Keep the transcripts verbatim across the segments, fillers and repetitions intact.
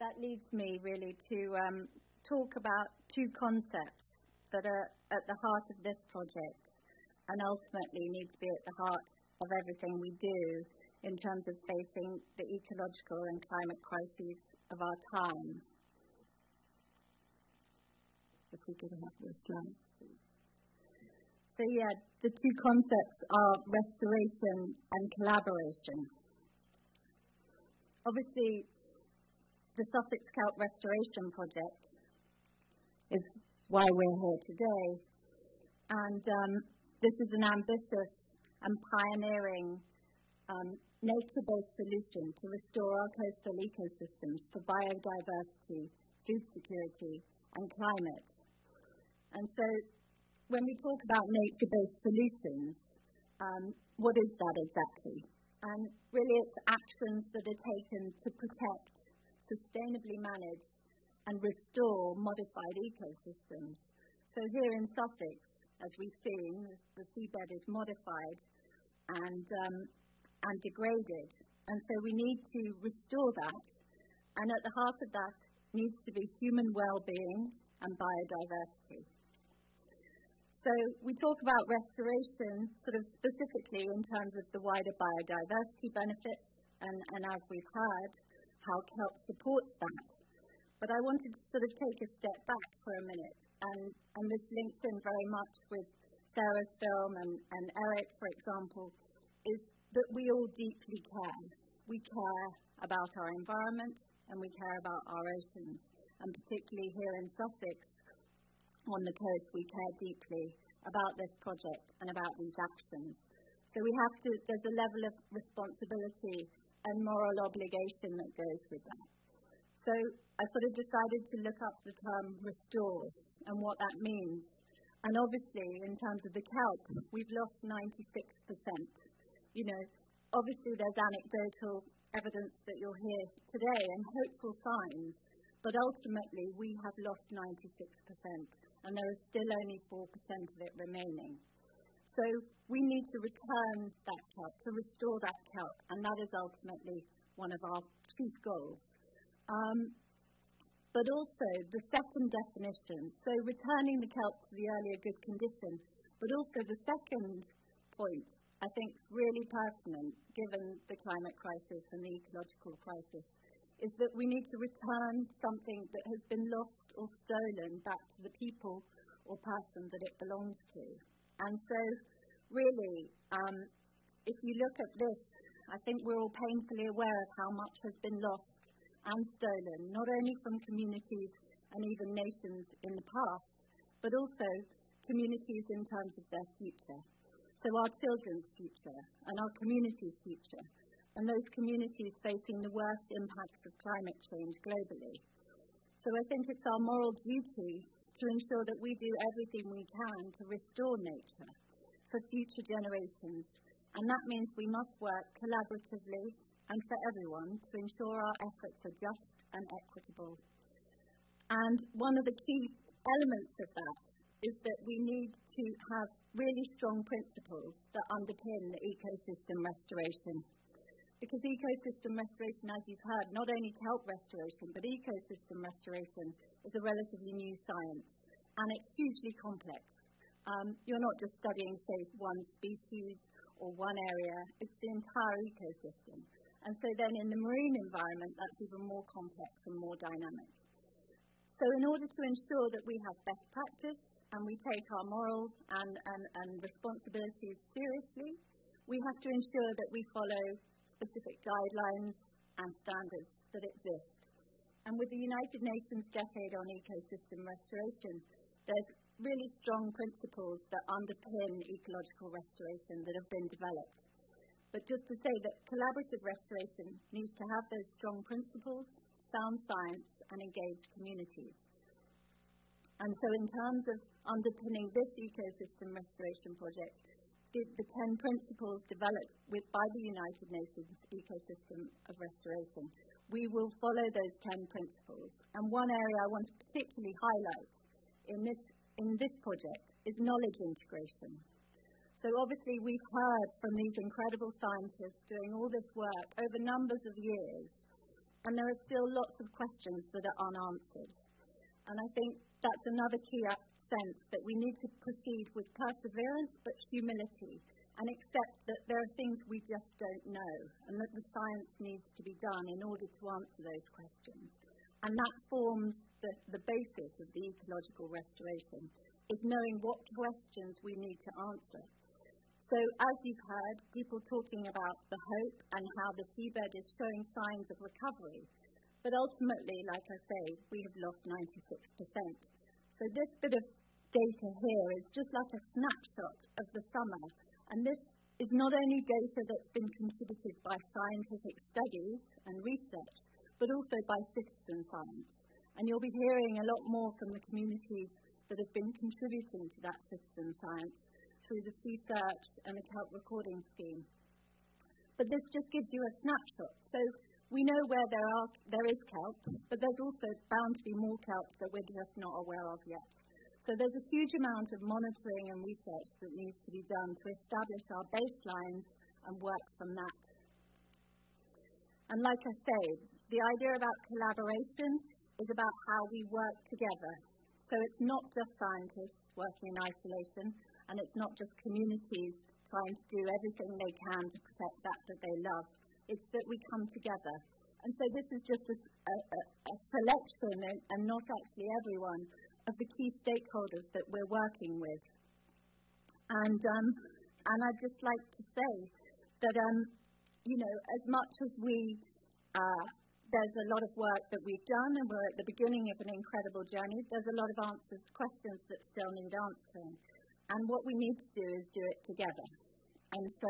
that leads me really to um, talk about two concepts that are at the heart of this project and ultimately need to be at the heart of everything we do in terms of facing the ecological and climate crises of our time. If we could have this slide. So yeah, the two concepts are restoration and collaboration. Obviously, the Sussex Kelp Restoration Project is why we're here today, and um, this is an ambitious and pioneering um, nature-based solution to restore our coastal ecosystems for biodiversity, food security, and climate. And so, when we talk about nature-based solutions, um, what is that exactly? And really it's actions that are taken to protect, sustainably manage, and restore modified ecosystems. So here in Sussex, as we've seen, the seabed is modified and, um, and degraded. And so we need to restore that. And at the heart of that needs to be human well-being and biodiversity. So we talk about restoration sort of specifically in terms of the wider biodiversity benefits, and, and as we've heard, how kelp supports that. But I wanted to sort of take a step back for a minute, and, and this links in very much with Sarah's film and, and Eric, for example, is that we all deeply care. We care about our environment and we care about our oceans, and particularly here in Sussex, on the coast, we care deeply about this project and about these actions. So we have to, there's a level of responsibility and moral obligation that goes with that. So I sort of decided to look up the term restore and what that means. And obviously, in terms of the kelp, we've lost ninety-six percent. You know, obviously there's anecdotal evidence that you'll hear today and hopeful signs, but ultimately we have lost ninety-six percent. And there is still only four percent of it remaining. So we need to return that kelp, to restore that kelp, and that is ultimately one of our chief goals. Um, but also the second definition, so returning the kelp to the earlier good condition, but also the second point I think is really pertinent given the climate crisis and the ecological crisis, is that we need to return something that has been lost or stolen back to the people or person that it belongs to. And so, really, um, if you look at this, I think we're all painfully aware of how much has been lost and stolen, not only from communities and even nations in the past, but also communities in terms of their future. So our children's future and our community's future, and those communities facing the worst impacts of climate change globally. So I think it's our moral duty to ensure that we do everything we can to restore nature for future generations. And that means we must work collaboratively and for everyone to ensure our efforts are just and equitable. And one of the key elements of that is that we need to have really strong principles that underpin the ecosystem restoration. Because ecosystem restoration, as you've heard, not only kelp restoration, but ecosystem restoration is a relatively new science, and it's hugely complex. Um, you're not just studying, say, one species or one area, it's the entire ecosystem. And so then in the marine environment, that's even more complex and more dynamic. So in order to ensure that we have best practice and we take our morals and, and, and responsibilities seriously, we have to ensure that we follow specific guidelines and standards that exist. And with the United Nations Decade on Ecosystem Restoration, there's really strong principles that underpin ecological restoration that have been developed. But just to say that collaborative restoration needs to have those strong principles, sound science, and engaged communities. And so in terms of underpinning this ecosystem restoration project, the ten principles developed with, by the United Nations Ecosystem of Restoration. We will follow those ten principles. And one area I want to particularly highlight in this, in this project is knowledge integration. So obviously we've heard from these incredible scientists doing all this work over numbers of years, And there are still lots of questions that are unanswered. And I think that's another key sense, that we need to proceed with perseverance but humility, and accept that there are things we just don't know, and that the science needs to be done in order to answer those questions. And that forms the, the basis of the ecological restoration, is knowing what questions we need to answer. So as you've heard, people talking about the hope and how the seabed is showing signs of recovery. But ultimately, like I say, we have lost ninety-six percent. So this bit of data here is just like a snapshot of the summer. And this is not only data that's been contributed by scientific studies and research, but also by citizen science. And you'll be hearing a lot more from the communities that have been contributing to that citizen science through the Seasearch and the Kelp Recording Scheme. But this just gives you a snapshot. So we know where there, are, there is kelp, but there's also bound to be more kelp that we're just not aware of yet. So there's a huge amount of monitoring and research that needs to be done to establish our baselines and work from that. And like I say, the idea about collaboration is about how we work together. So it's not just scientists working in isolation, and it's not just communities trying to do everything they can to protect that that they love. It's that we come together. And so this is just a, a, a selection, and, and not actually everyone, of the key stakeholders that we're working with. And, um, and I'd just like to say that, um, you know, as much as we, uh, there's a lot of work that we've done, and we're at the beginning of an incredible journey, there's a lot of answers, questions that still need answering. And what we need to do is do it together. And so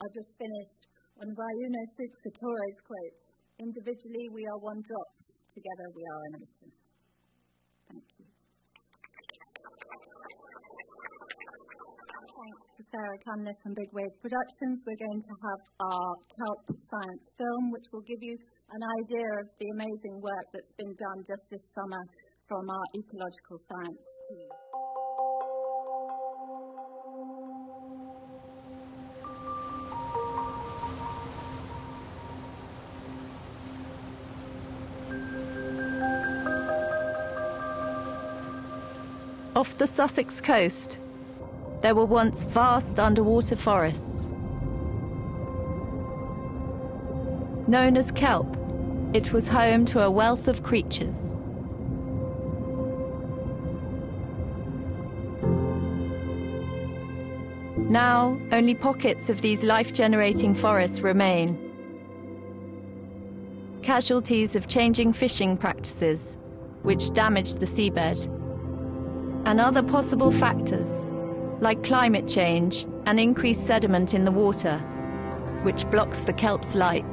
I'll just finish on Ryuno Tsutsutoro's quote, "Individually we are one drop, together we are an ocean." Thank you. Thanks to Sarah Cunliffe from Big Wave Productions. We're going to have our kelp science film, which will give you an idea of the amazing work that's been done just this summer from our ecological science team. Off the Sussex coast, there were once vast underwater forests. Known as kelp, it was home to a wealth of creatures. Now, only pockets of these life-generating forests remain. Casualties of changing fishing practices, which damaged the seabed, and other possible factors, like climate change and increased sediment in the water, which blocks the kelp's light.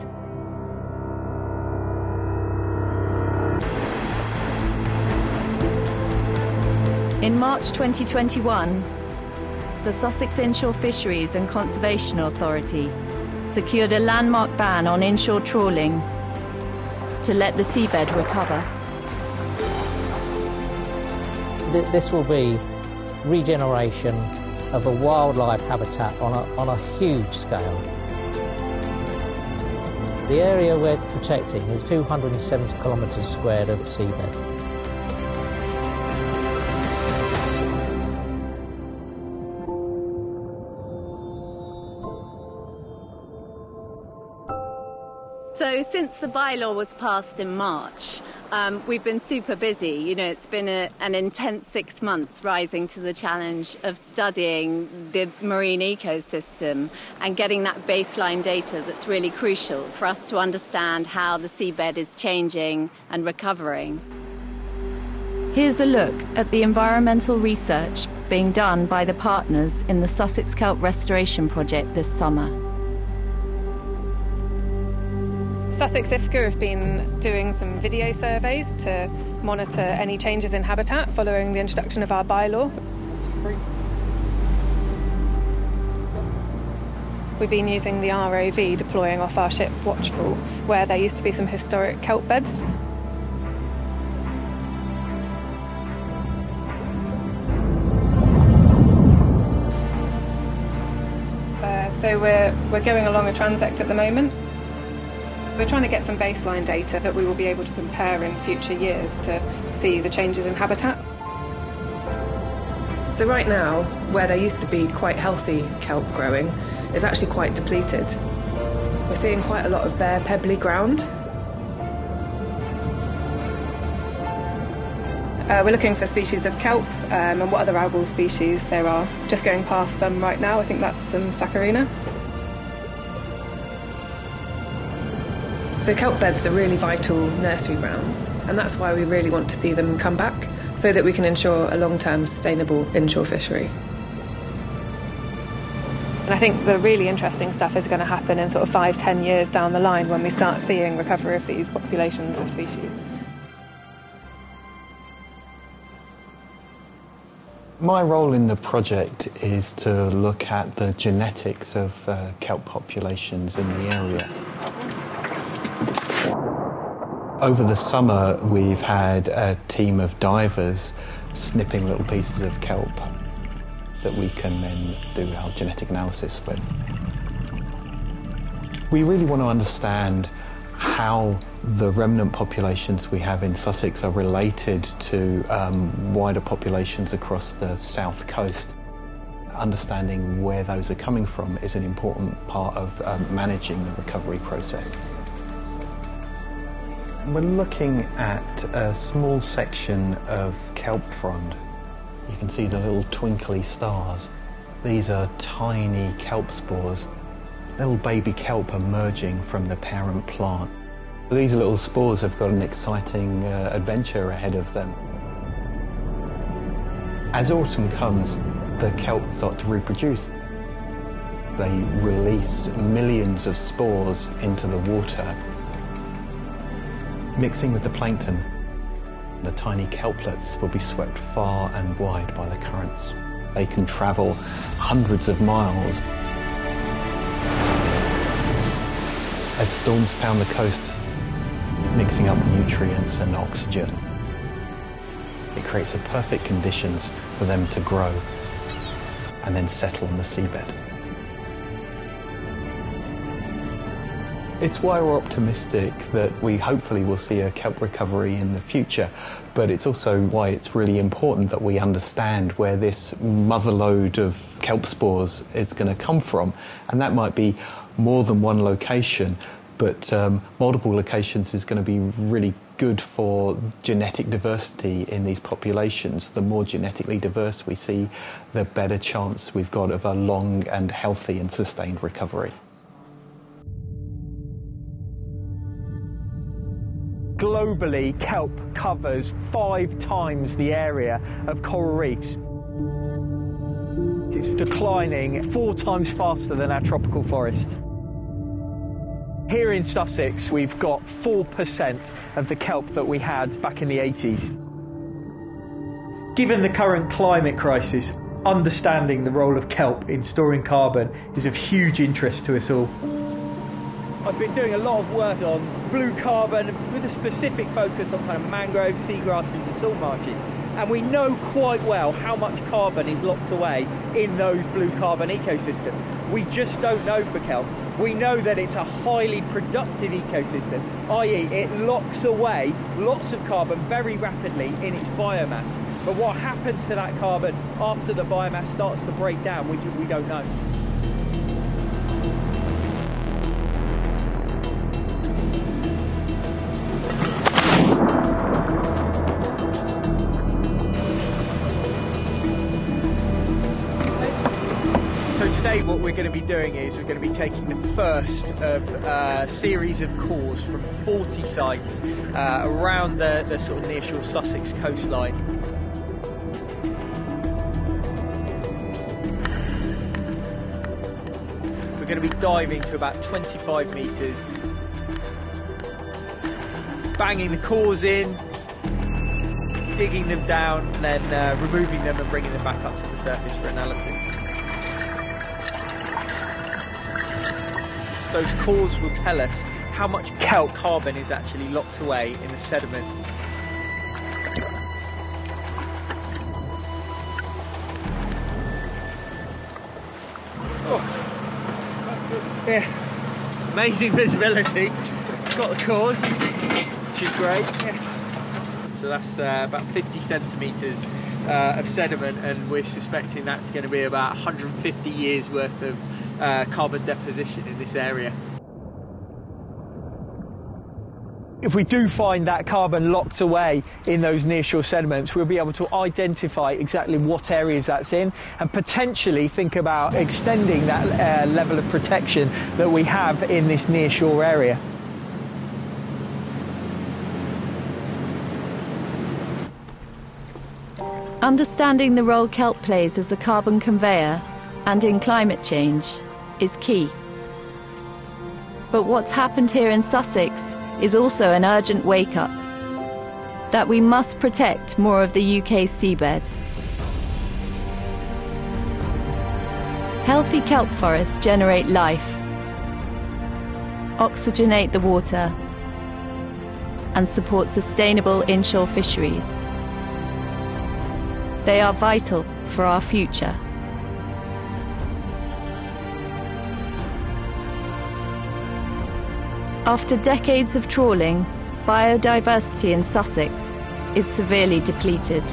In March twenty twenty-one, the Sussex Inshore Fisheries and Conservation Authority secured a landmark ban on inshore trawling to let the seabed recover. This will be regeneration of a wildlife habitat on a, on a huge scale. The area we're protecting is two hundred seventy kilometres squared of seabed. So since the bylaw was passed in March, Um, we've been super busy. You know, it's been a, an intense six months rising to the challenge of studying the marine ecosystem and getting that baseline data that's really crucial for us to understand how the seabed is changing and recovering. Here's a look at the environmental research being done by the partners in the Sussex Kelp Restoration Project this summer. Sussex I F C A have been doing some video surveys to monitor any changes in habitat following the introduction of our bylaw. We've been using the R O V deploying off our ship Watchful, where there used to be some historic kelp beds. Uh, so we're, we're going along a transect at the moment. We're trying to get some baseline data that we will be able to compare in future years to see the changes in habitat. So right now, where there used to be quite healthy kelp growing, is actually quite depleted. We're seeing quite a lot of bare pebbly ground. Uh, we're looking for species of kelp um, and what other algal species there are. Just going past some right now, I think that's some Saccharina. So kelp beds are really vital nursery grounds, and that's why we really want to see them come back, so that we can ensure a long-term sustainable inshore fishery. And I think the really interesting stuff is going to happen in sort of five, ten years down the line when we start seeing recovery of these populations of species. My role in the project is to look at the genetics of uh, kelp populations in the area. Over the summer, we've had a team of divers snipping little pieces of kelp that we can then do our genetic analysis with. We really want to understand how the remnant populations we have in Sussex are related to um, wider populations across the south coast. Understanding where those are coming from is an important part of um, managing the recovery process. We're looking at a small section of kelp frond. You can see the little twinkly stars. These are tiny kelp spores. Little baby kelp emerging from the parent plant. These little spores have got an exciting uh, adventure ahead of them. As autumn comes, the kelp start to reproduce. They release millions of spores into the water, mixing with the plankton. The tiny kelplets will be swept far and wide by the currents. They can travel hundreds of miles. As storms pound the coast, mixing up nutrients and oxygen. It creates the perfect conditions for them to grow and then settle on the seabed. It's why we're optimistic that we hopefully will see a kelp recovery in the future, but it's also why it's really important that we understand where this motherload of kelp spores is going to come from, and that might be more than one location, but um, multiple locations is going to be really good for genetic diversity in these populations. The more genetically diverse we see, the better chance we've got of a long and healthy and sustained recovery. Globally, kelp covers five times the area of coral reefs. It's declining four times faster than our tropical forest. Here in Sussex, we've got four percent of the kelp that we had back in the eighties. Given the current climate crisis, understanding the role of kelp in storing carbon is of huge interest to us all. I've been doing a lot of work on blue carbon with a specific focus on kind of mangroves, seagrasses and salt marshes. And we know quite well how much carbon is locked away in those blue carbon ecosystems. We just don't know for kelp. We know that it's a highly productive ecosystem, that is it locks away lots of carbon very rapidly in its biomass. But what happens to that carbon after the biomass starts to break down, which we don't know. What we're going to be doing is we're going to be taking the first of a series of cores from forty sites uh, around the, the sort of nearshore Sussex coastline. We're going to be diving to about twenty-five metres, banging the cores in, digging them down, and then uh, removing them and bringing them back up to the surface for analysis. Those cores will tell us how much kelp carbon is actually locked away in the sediment. Oh. Yeah, amazing visibility. got the cause, which is great. Yeah. So that's uh, about fifty centimetres uh, of sediment, and we're suspecting that's going to be about one hundred fifty years worth of uh, carbon deposition in this area. If we do find that carbon locked away in those nearshore sediments, we'll be able to identify exactly what areas that's in and potentially think about extending that uh, level of protection that we have in this nearshore area. Understanding the role kelp plays as a carbon conveyor and in climate change is key. But what's happened here in Sussex is also an urgent wake-up that we must protect more of the U K's seabed. Healthy kelp forests generate life, oxygenate the water, and support sustainable inshore fisheries. They are vital for our future. After decades of trawling, biodiversity in Sussex is severely depleted.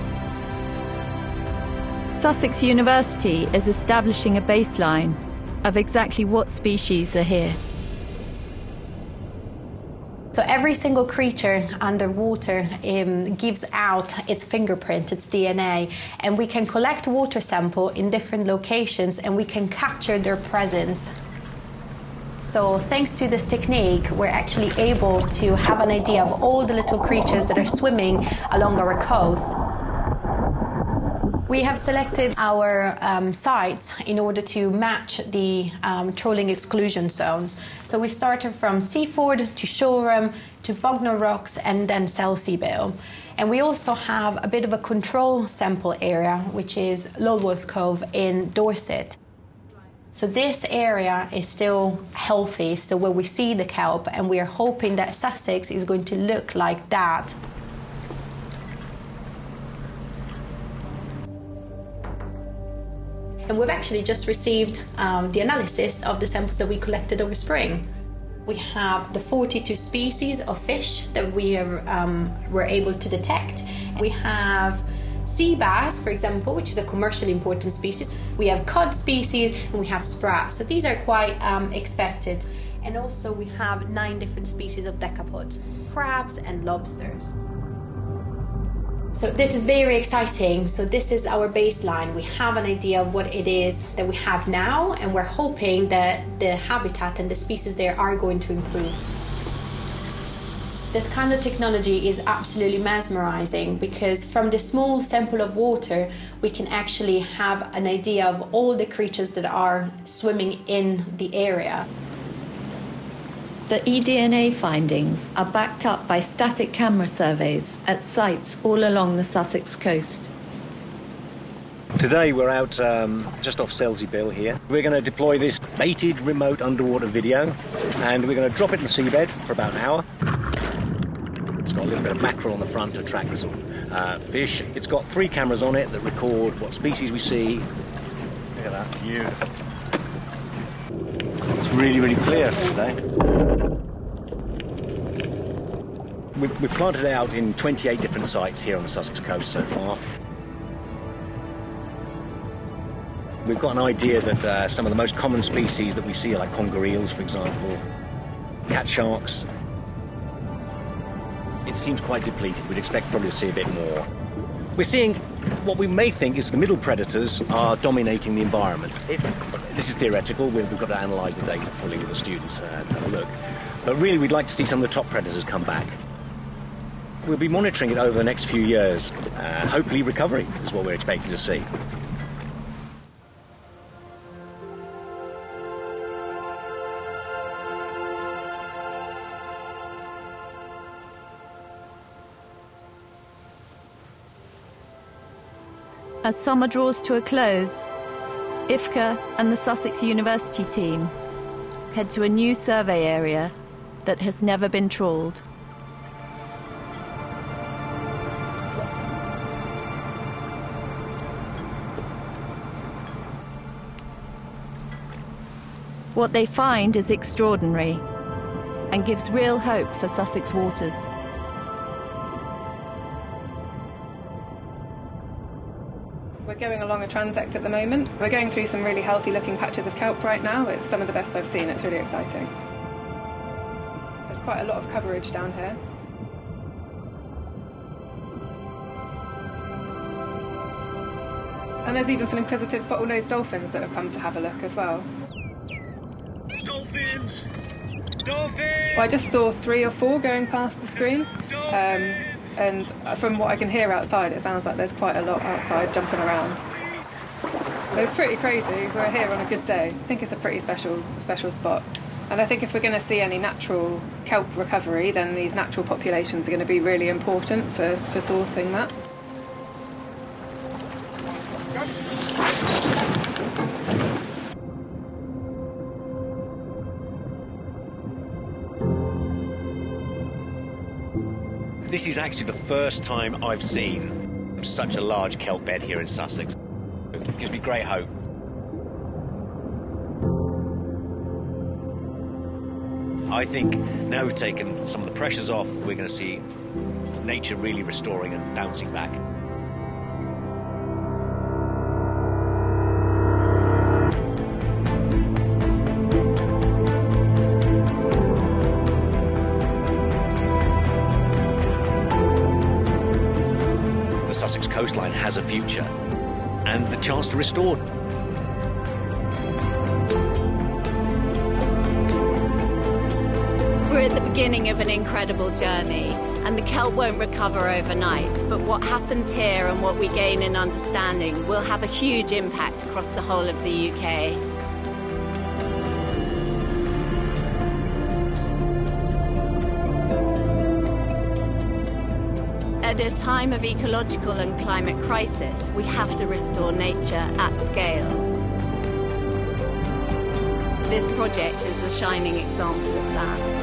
Sussex University is establishing a baseline of exactly what species are here. So every single creature underwater um, gives out its fingerprint, its D N A, and we can collect water sample in different locations and we can capture their presence. So thanks to this technique, we're actually able to have an idea of all the little creatures that are swimming along our coast. We have selected our um, sites in order to match the um, trawling exclusion zones. So we started from Seaford to Shoreham to Bognor Rocks and then Selsey Bill. And we also have a bit of a control sample area, which is Lulworth Cove in Dorset. So this area is still healthy, still where we see the kelp, and we are hoping that Sussex is going to look like that. And we've actually just received um, the analysis of the samples that we collected over spring. We have the forty-two species of fish that we are, um, were able to detect. We have sea bass, for example, which is a commercially important species. We have cod species and we have sprat. So these are quite um, expected. And also we have nine different species of decapods, crabs and lobsters. So this is very exciting. So this is our baseline. We have an idea of what it is that we have now, and we're hoping that the habitat and the species there are going to improve. This kind of technology is absolutely mesmerizing because from the small sample of water we can actually have an idea of all the creatures that are swimming in the area. The eDNA findings are backed up by static camera surveys at sites all along the Sussex coast. Today we're out um, just off Selsey Bill here. We're going to deploy this baited remote underwater video and we're going to drop it in the seabed for about an hour. It's got a little bit of mackerel on the front to track the sort of uh, fish. It's got three cameras on it that record what species we see. Look at that, beautiful. It's really, really clear today. We've, we've planted it out in twenty-eight different sites here on the Sussex coast so far. We've got an idea that uh, some of the most common species that we see, like conger eels, for example, cat sharks. It seems quite depleted. We'd expect probably to see a bit more. We're seeing what we may think is the middle predators are dominating the environment. It, this is theoretical. We've got to analyse the data fully with the students and have a look. But really, we'd like to see some of the top predators come back. We'll be monitoring it over the next few years. Uh, hopefully, recovery is what we're expecting to see. As summer draws to a close, I F C A and the Sussex University team head to a new survey area that has never been trawled. What they find is extraordinary and gives real hope for Sussex waters. We're going along a transect at the moment. We're going through some really healthy looking patches of kelp right now. It's some of the best I've seen. It's really exciting. There's quite a lot of coverage down here. And there's even some inquisitive bottlenose dolphins that have come to have a look as well. Dolphins! Dolphins! Well, I just saw three or four going past the screen. Um, and from what I can hear outside, it sounds like there's quite a lot outside jumping around. It's pretty crazy. We're here on a good day. I think it's a pretty special, special spot. And I think if we're going to see any natural kelp recovery, then these natural populations are going to be really important for, for sourcing that. This is actually the first time I've seen such a large kelp bed here in Sussex. It gives me great hope. I think now we've taken some of the pressures off, we're going to see nature really restoring and bouncing back. Coastline has a future and the chance to restore. We're at the beginning of an incredible journey, and the kelp won't recover overnight, but what happens here and what we gain in understanding will have a huge impact across the whole of the U K. At a time of ecological and climate crisis, we have to restore nature at scale. This project is a shining example of that.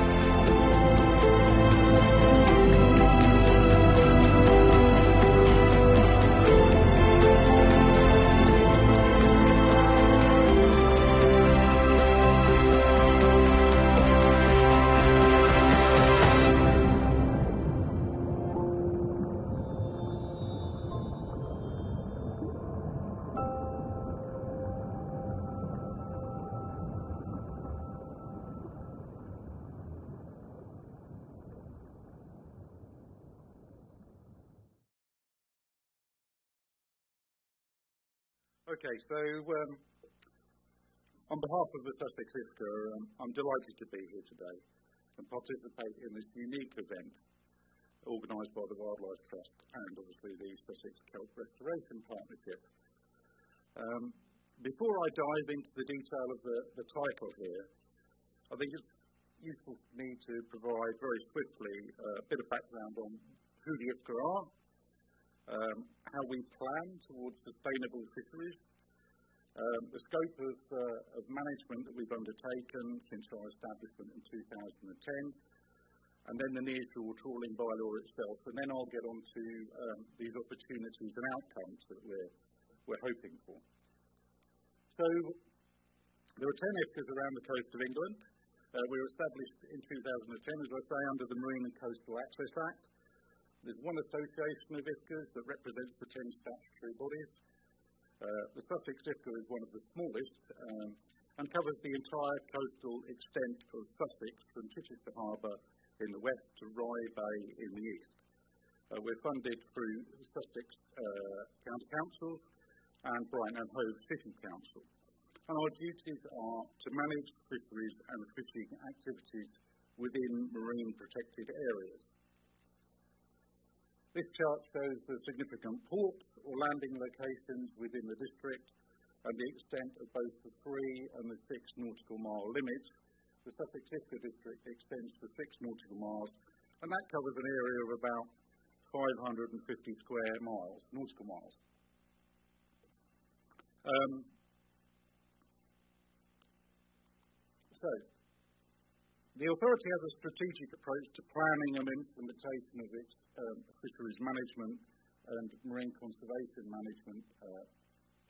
Okay, so um, on behalf of the Sussex ISCA, um, I'm delighted to be here today and participate in this unique event organised by the Wildlife Trust and obviously the Sussex Kelp Restoration Partnership. Um, before I dive into the detail of the, the title here, I think it's useful for me to provide very swiftly uh, a bit of background on who the ISCA are, Um, how we plan towards sustainable fisheries, um, the scope of, uh, of management that we've undertaken since our establishment in two thousand ten, and then the nearshore trawling bylaw itself, and then I'll get on to um, these opportunities and outcomes that we're, we're hoping for. So there are ten ISCAs around the coast of England. Uh, we were established in two thousand ten, as I say, under the Marine and Coastal Access Act. There's one association of ISCAs that represents the ten statutory bodies. Uh, the Sussex ISCA is one of the smallest um, and covers the entire coastal extent of Sussex from Chichester Harbour in the west to Rye Bay in the east. Uh, we're funded through Sussex uh, County Council and Brighton and Hove City Council. And our duties are to manage fisheries and fishing activities within marine protected areas. This chart shows the significant ports or landing locations within the district and the extent of both the three and the six nautical mile limit. The Sussex ISCA district extends to six nautical miles, and that covers an area of about five hundred fifty square miles, nautical miles. Um, so, the authority has a strategic approach to planning and implementation of its Um, fisheries management and marine conservation management uh,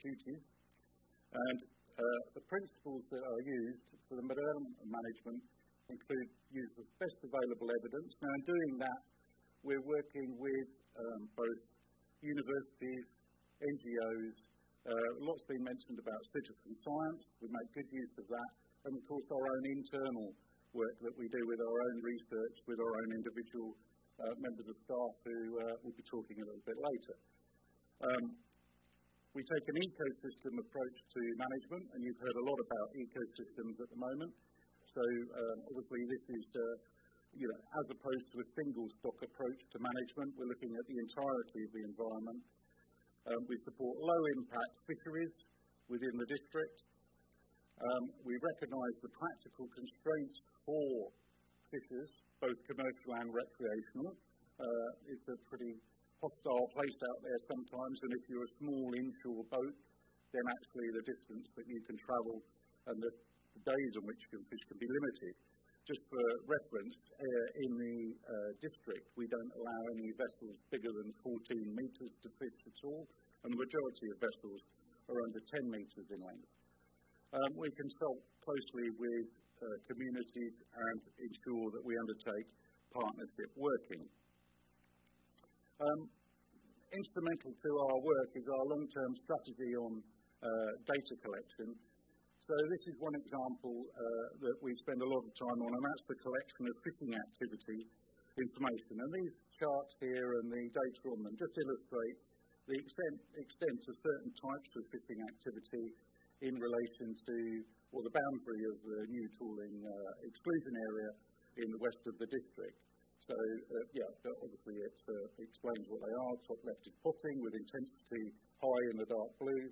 duties, and uh, the principles that are used for the management include use of best available evidence. Now, in doing that, we're working with um, both universities, N G Os, uh, lots being mentioned about citizen science. We make good use of that, and of course our own internal work that we do with our own research, with our own individual uh, members of staff who uh, we'll be talking a little bit later. Um, we take an ecosystem approach to management, and you've heard a lot about ecosystems at the moment. So um, obviously this is, uh, you know, as opposed to a single stock approach to management, we're looking at the entirety of the environment. Um, we support low impact fisheries within the district. Um, we recognise the practical constraints for fishers, both commercial and recreational. Uh, it's a pretty hostile place out there sometimes, and if you're a small inshore boat, then actually the distance that you can travel and the days on which you can fish can be limited. Just for reference, uh, in the uh, district, we don't allow any vessels bigger than fourteen metres to fish at all, and the majority of vessels are under ten metres in length. Um, we consult closely with uh, communities and ensure that we undertake partnership working. Um, instrumental to our work is our long-term strategy on uh, data collection. So this is one example uh, that we spend a lot of time on, and that's the collection of fishing activity information. And these charts here and the data on them just illustrate the extent, extent of certain types of fishing activity in relation to, or the boundary of the new trawling uh, exclusion area in the west of the district. So, uh, yeah, obviously it uh, explains what they are. Top left is potting with intensity high in the dark blue.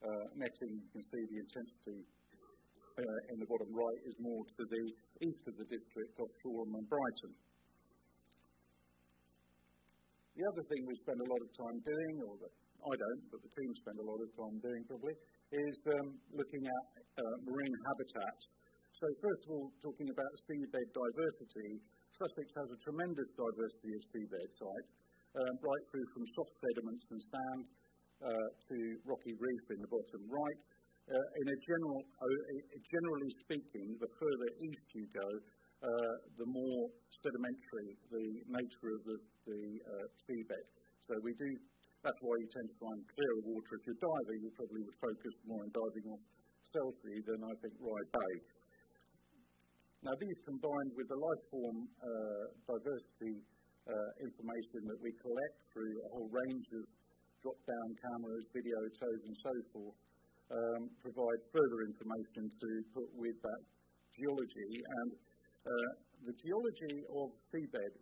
Uh, netting, you can see the intensity uh, in the bottom right is more to the east of the district of Shoreham and Brighton. The other thing we spend a lot of time doing, or that I don't, but the team spend a lot of time doing probably, is um, looking at uh, marine habitats. So first of all, talking about seabed diversity, Sussex has a tremendous diversity of seabed sites, um, right through from soft sediments and sand, Uh, to rocky reef in the bottom right. Uh, in a general, uh, generally speaking, the further east you go, uh, the more sedimentary the nature of the, the uh, seabed. So we do. That's why you tend to find clearer water. If you're diving, you probably would focus more on diving on Selsey than I think Rye Bay. Now these combined with the life form uh, diversity uh, information that we collect through a whole range of drop-down cameras, video tows, and so forth, um, provide further information to put with that geology. And uh, the geology of seabed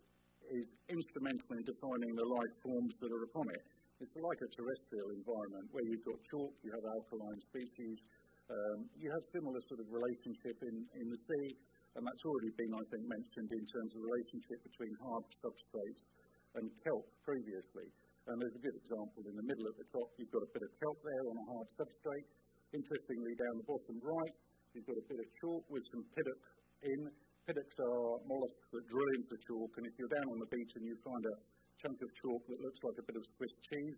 is instrumental in defining the life forms that are upon it. It's like a terrestrial environment where you've got chalk, you have alkaline species, um, you have similar sort of relationship in, in the sea, and that's already been, I think, mentioned in terms of the relationship between hard substrates and kelp previously. And there's a good example in the middle at the top. You've got a bit of kelp there on a hard substrate. Interestingly, down the bottom right, you've got a bit of chalk with some piddock in. Piddocks are mollusks that drill into chalk, and if you're down on the beach and you find a chunk of chalk that looks like a bit of Swiss cheese,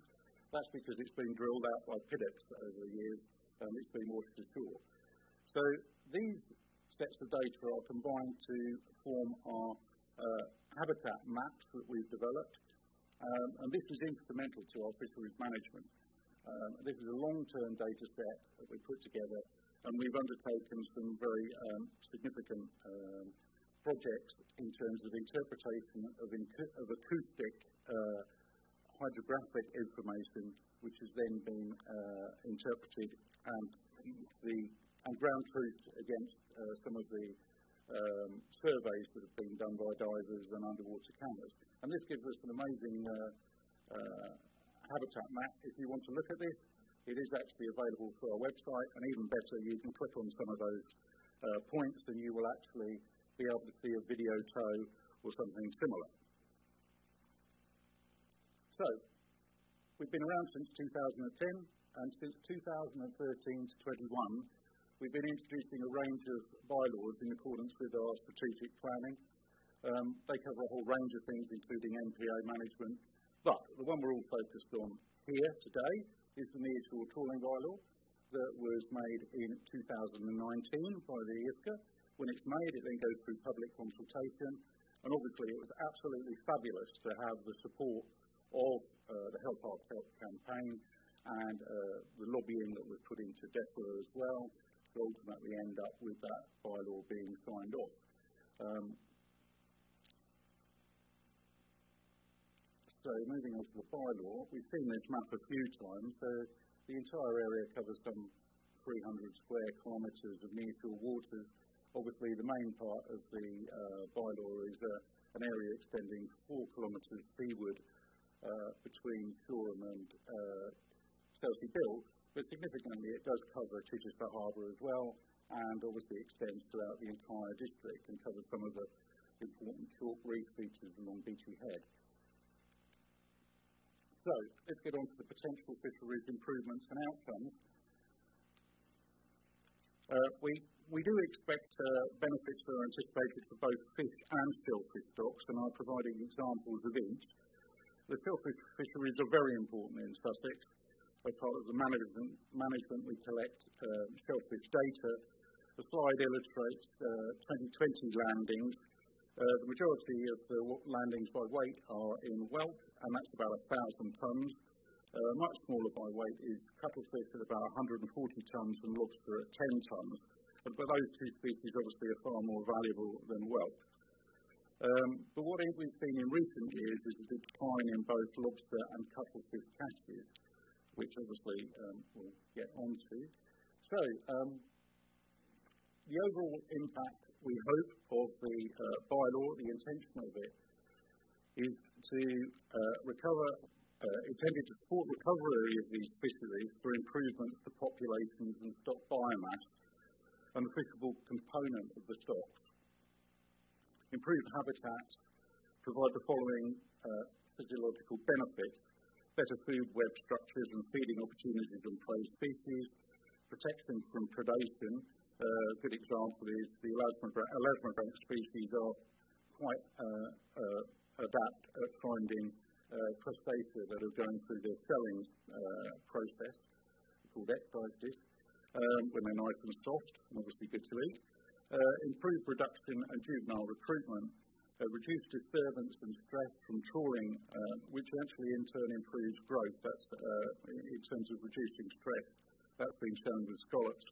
that's because it's been drilled out by piddocks over the years, and it's been washed ashore. So these sets of data are combined to form our uh, habitat maps that we've developed. Um, and this is instrumental to our fisheries management. Um, this is a long-term data set that we put together, and we've undertaken some very um, significant um, projects in terms of interpretation of, of acoustic uh, hydrographic information, which has then been uh, interpreted and, the, and ground truthed against uh, some of the Um, surveys that have been done by divers and underwater cameras. And this gives us an amazing uh, uh, habitat map. If you want to look at this, it is actually available through our website, and even better, you can click on some of those uh, points and you will actually be able to see a video tow or something similar. So, we've been around since two thousand ten, and since two thousand thirteen to twenty-one, we've been introducing a range of bylaws in accordance with our strategic planning. Um, they cover a whole range of things, including M P A management. But the one we're all focused on here today is the nearshore trawling bylaw that was made in two thousand nineteen by the I S C A, When it's made, it then goes through public consultation, and obviously it was absolutely fabulous to have the support of uh, the Help Our Health campaign and uh, the lobbying that was put into DEFRA as well, to ultimately end up with that bylaw being signed off. Um, so moving on to the bylaw, we've seen this map a few times. So the entire area covers some three hundred square kilometres of nearshore waters. Obviously, the main part of the uh, bylaw is uh, an area extending four kilometres seaward uh, between Shoreham and uh, Selsey Bill, but significantly it does cover Chichester Harbour as well, and obviously extends throughout the entire district and covers some of the important chalk reef features along Beachy Head. So let's get on to the potential fisheries improvements and outcomes. Uh, we, we do expect uh, benefits that are anticipated for both fish and shellfish stocks, and I'm providing examples of each. The shellfish fisheries are very important in Sussex. As part of the management, management we collect uh, shellfish data. The slide illustrates uh, twenty twenty landings. Uh, the majority of the landings by weight are in whelk, and that's about one thousand tonnes. Uh, much smaller by weight is cuttlefish at about one hundred forty tonnes and lobster at ten tonnes, but, but those two species obviously are far more valuable than whelk. Um, but what we've seen in recent years is a decline in both lobster and cuttlefish catches, which obviously um, we'll get onto. So um, the overall impact, we hope, of the uh, bylaw, the intention of it, is to uh, recover. Uh, intended to support recovery of these fisheries for improvements to populations and stock biomass and the fishable component of the stock. Improved habitats provide the following uh, physiological benefits: better food web structures and feeding opportunities on prey species, protection from predation. Uh, a good example is the elasmobranch species are quite uh, uh, adept at finding Uh, crustacea that are going through their selling uh, process, called excise dish, um, when they're nice and soft and obviously good to eat. Uh, improved reduction and juvenile recruitment, uh, reduced disturbance and stress from trawling, uh, which actually in turn improves growth. That's uh, in terms of reducing stress, that's been shown with scallops.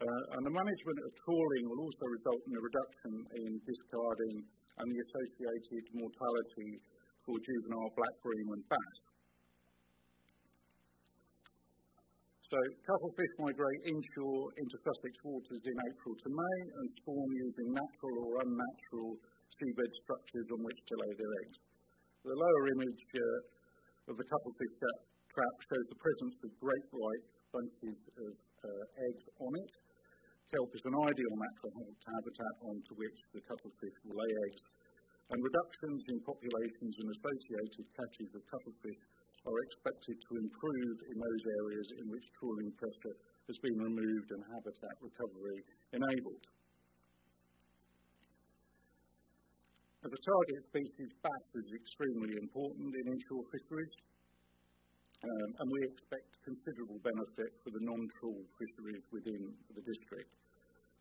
Uh, and the management of trawling will also result in a reduction in discarding and the associated mortality for juvenile black bream and bass. So cuttlefish migrate inshore into Sussex waters in April to May and spawn using natural or unnatural seabed structures on which to lay their eggs. The lower image uh, of the cuttlefish trap shows the presence of grape-like bunches of uh, eggs on it. Kelp is an ideal natural habitat onto which the cuttlefish will lay eggs, and reductions in populations and associated catches of cuttlefish are expected to improve in those areas in which trawling pressure has been removed and habitat recovery enabled. As a target species, bass is extremely important in inshore fisheries, um, and we expect considerable benefit for the non-trawl fisheries within the district.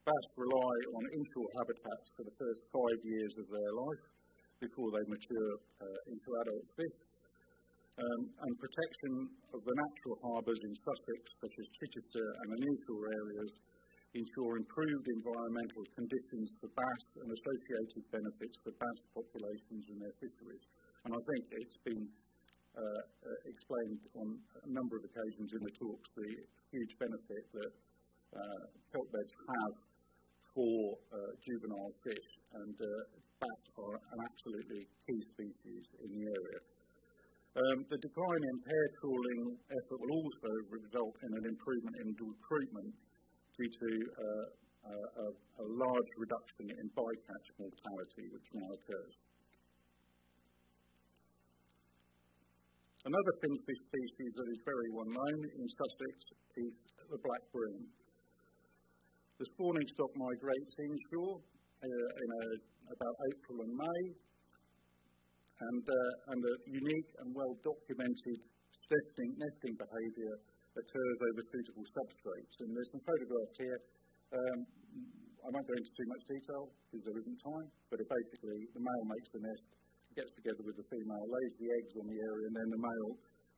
Bass rely on inshore habitats for the first five years of their life, before they mature uh, into adult fish, um, and protection of the natural harbours in Sussex, such as Chichester and the nearshore areas, ensure improved environmental conditions for bass and associated benefits for bass populations and their fisheries. And I think it's been uh, uh, explained on a number of occasions in the talks, the huge benefit that uh, kelp beds have for uh, juvenile fish, and uh, bass are an absolutely key species in the area. Um, the decline in pair trawling effort will also result in an improvement in recruitment due to uh, a, a large reduction in bycatch mortality, which now occurs. Another finfish species that is very well known in Sussex is the black bream. The spawning stock migrates inshore uh, in a, about April and May, and, uh, and a unique and well-documented nesting, nesting behaviour occurs over suitable substrates. And there's some photographs here. Um, I won't go into too much detail because there isn't time, but it basically the male makes the nest, gets together with the female, lays the eggs on the area, and then the male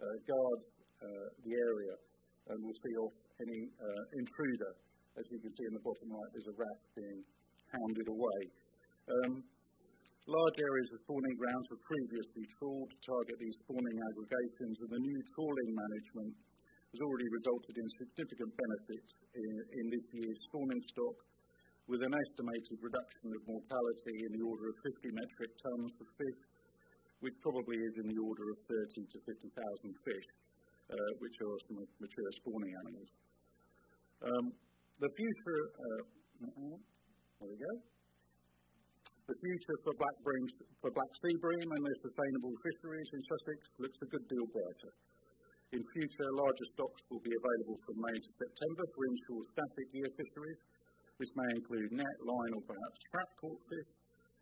uh, guards uh, the area and will see off any uh, intruder. As you can see in the bottom right, there's a rat being hounded away. Um, large areas of spawning grounds were previously trawled to target these spawning aggregations, and the new trawling management has already resulted in significant benefits in, in this year's spawning stock, with an estimated reduction of mortality in the order of fifty metric tonnes for fish, which probably is in the order of thirty to fifty thousand fish, uh, which are some mature spawning animals. Um, the future, uh, uh-uh, there we go. The future for black, bream, for black sea bream and their sustainable fisheries in Sussex looks a good deal brighter. In future, larger stocks will be available from May to September for inshore static year fisheries. This may include net, line or perhaps trap caught fish.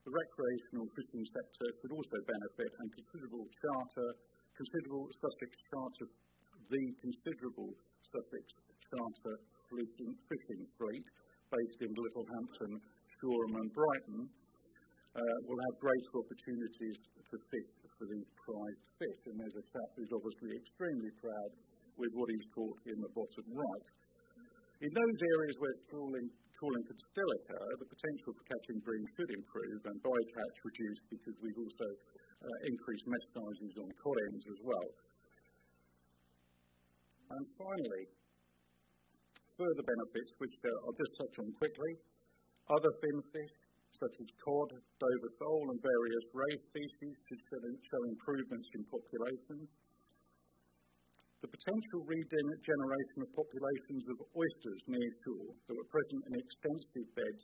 The recreational fishing sector could also benefit, and considerable charter, considerable Sussex charter, the considerable Sussex charter fishing, fishing fleet based in Littlehampton, Shoreham and Brighton uh, will have greater opportunities to fish for these prized fish, and there's a chap who's obviously extremely proud with what he's caught in the bottom right. In those areas where trawling, trawling could still occur, the potential for catching bream should improve and bycatch reduce, because we've also uh, increased mesh sizes on cod ends as well. And finally, further benefits, which uh, I'll just touch on quickly, other fin fish, such as cod, Dover sole and various ray species should show improvements in populations. The potential regeneration of populations of oysters near shore that were present in extensive beds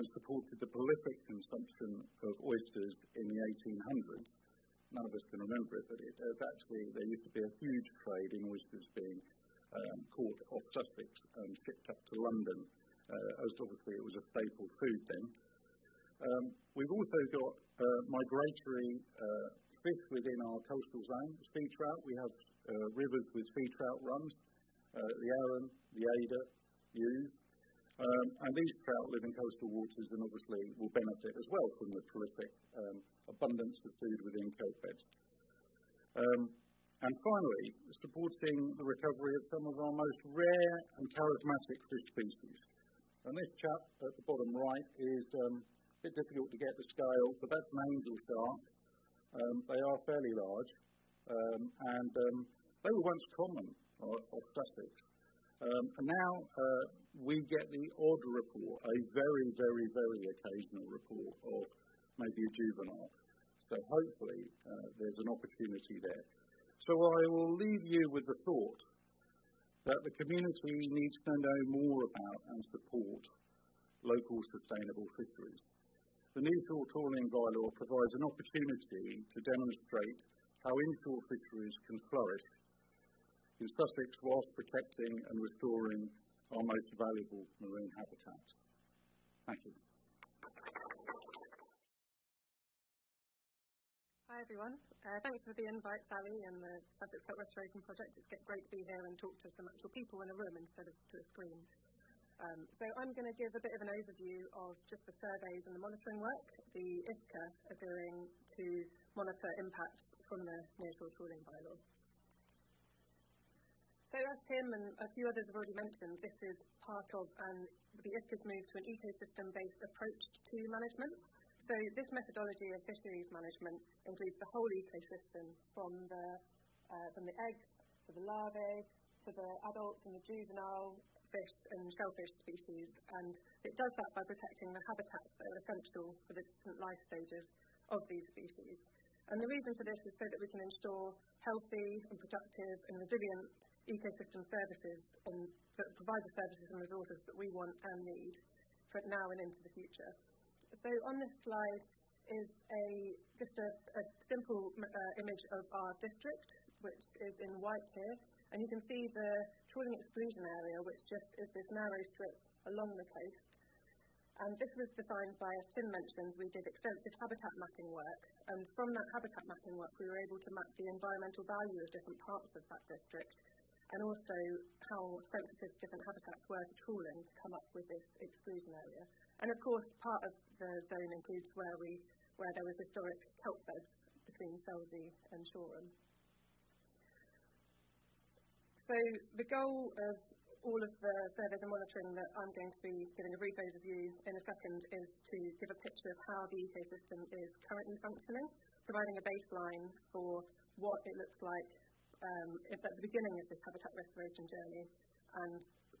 and supported the prolific consumption of oysters in the eighteen hundreds. None of us can remember it, but it, actually there used to be a huge trade in oysters being um, caught off Sussex and shipped up to London, uh, as obviously it was a staple food then. Um, we've also got uh, migratory uh, fish within our coastal zone. Sea trout, we have uh, rivers with sea trout runs, uh, the Arun, the Ada, Ewe, um, and these trout live in coastal waters and obviously will benefit as well from the prolific um, abundance of food within kelp beds. Um, and finally, supporting the recovery of some of our most rare and charismatic fish species. And this chap at the bottom right is um, a bit difficult to get the scale, but that's an angel shark. Um, they are fairly large, um, and um, they were once common off Sussex. Um, and now uh, we get the odd report, a very, very, very occasional report of maybe a juvenile. So hopefully uh, there's an opportunity there. So I will leave you with the thought that the community needs to know more about and support local sustainable fisheries. The new shore trawling bylaw provides an opportunity to demonstrate how inshore fisheries can flourish in Sussex whilst protecting and restoring our most valuable marine habitats. Thank you. Hi everyone. Uh, thanks for the invite, Sally, and the Sussex Kelp Restoration Project. It's great to be here and talk to some actual people in a room instead of to a screen. Um, so I'm going to give a bit of an overview of just the surveys and the monitoring work the I S C A are doing to monitor impacts from the nearshore trawling bylaw. So as Tim and a few others have already mentioned, this is part of um, the I S C A's move to an ecosystem-based approach to management. So this methodology of fisheries management includes the whole ecosystem, from the, uh, from the eggs to the larvae to the adults and the juvenile fish and shellfish species, and it does that by protecting the habitats that are essential for the different life stages of these species. And the reason for this is so that we can ensure healthy and productive and resilient ecosystem services and that provide the services and resources that we want and need for now and into the future. So on this slide is a, just a, a simple uh, image of our district, which is in white here. And you can see the trawling exclusion area, which just is this narrow strip along the coast. And this was defined by, as Tim mentioned, we did extensive habitat mapping work. And from that habitat mapping work, we were able to map the environmental value of different parts of that district. and also how sensitive different habitats were to trawling to come up with this exclusion area. And of course, part of the zone includes where we where there was historic kelp beds between Selsey and Shoreham. So the goal of all of the surveys and monitoring that I'm going to be giving a brief overview in a second is to give a picture of how the ecosystem is currently functioning, providing a baseline for what it looks like um, if at the beginning of this habitat restoration journey, and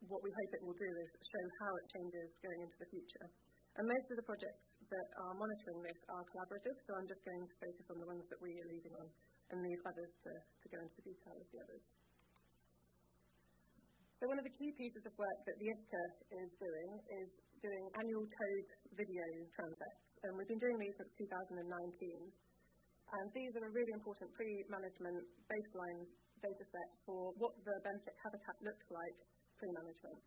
what we hope it will do is show how it changes going into the future. And most of the projects that are monitoring this are collaborative, so I'm just going to focus on the ones that we are leading on and leave others to, to go into the detail of the others. So one of the key pieces of work that the I S C A is doing is doing annual code video transects, and we've been doing these since two thousand nineteen. And these are a really important pre-management baseline data set for what the benefit habitat looks like pre-management.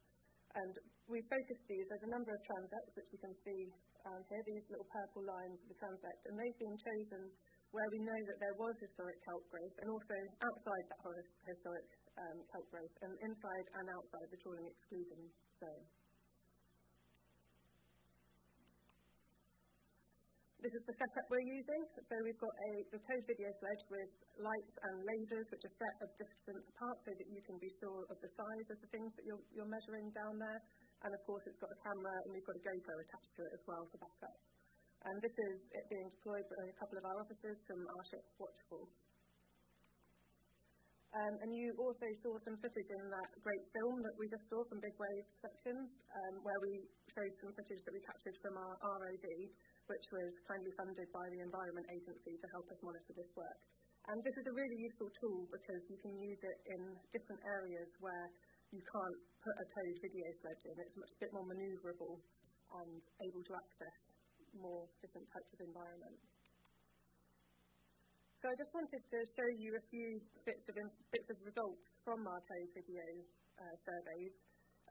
And we focus these, there's a number of transects which you can see um, here, these little purple lines of the transect, and they've been chosen where we know that there was historic kelp growth, and also outside that historic um, kelp growth, and inside and outside the trawling exclusion zone. This is the setup we're using. So we've got a the code video sledge with lights and lasers which are set at distance apart so that you can be sure of the size of the things that you're, you're measuring down there. And of course it's got a camera, and we've got a GoPro attached to it as well for backup. And this is it being deployed by a couple of our officers from our ship Watchful. Um, and you also saw some footage in that great film that we just saw from Big Wave Productions, um, where we showed some footage that we captured from our R O D, which was kindly funded by the Environment Agency to help us monitor this work. And this is a really useful tool because you can use it in different areas where you can't put a code video sledge in. It's much a bit more manoeuvrable and able to access more different types of environment. So I just wanted to show you a few bits of, in, bits of results from our code video uh, surveys.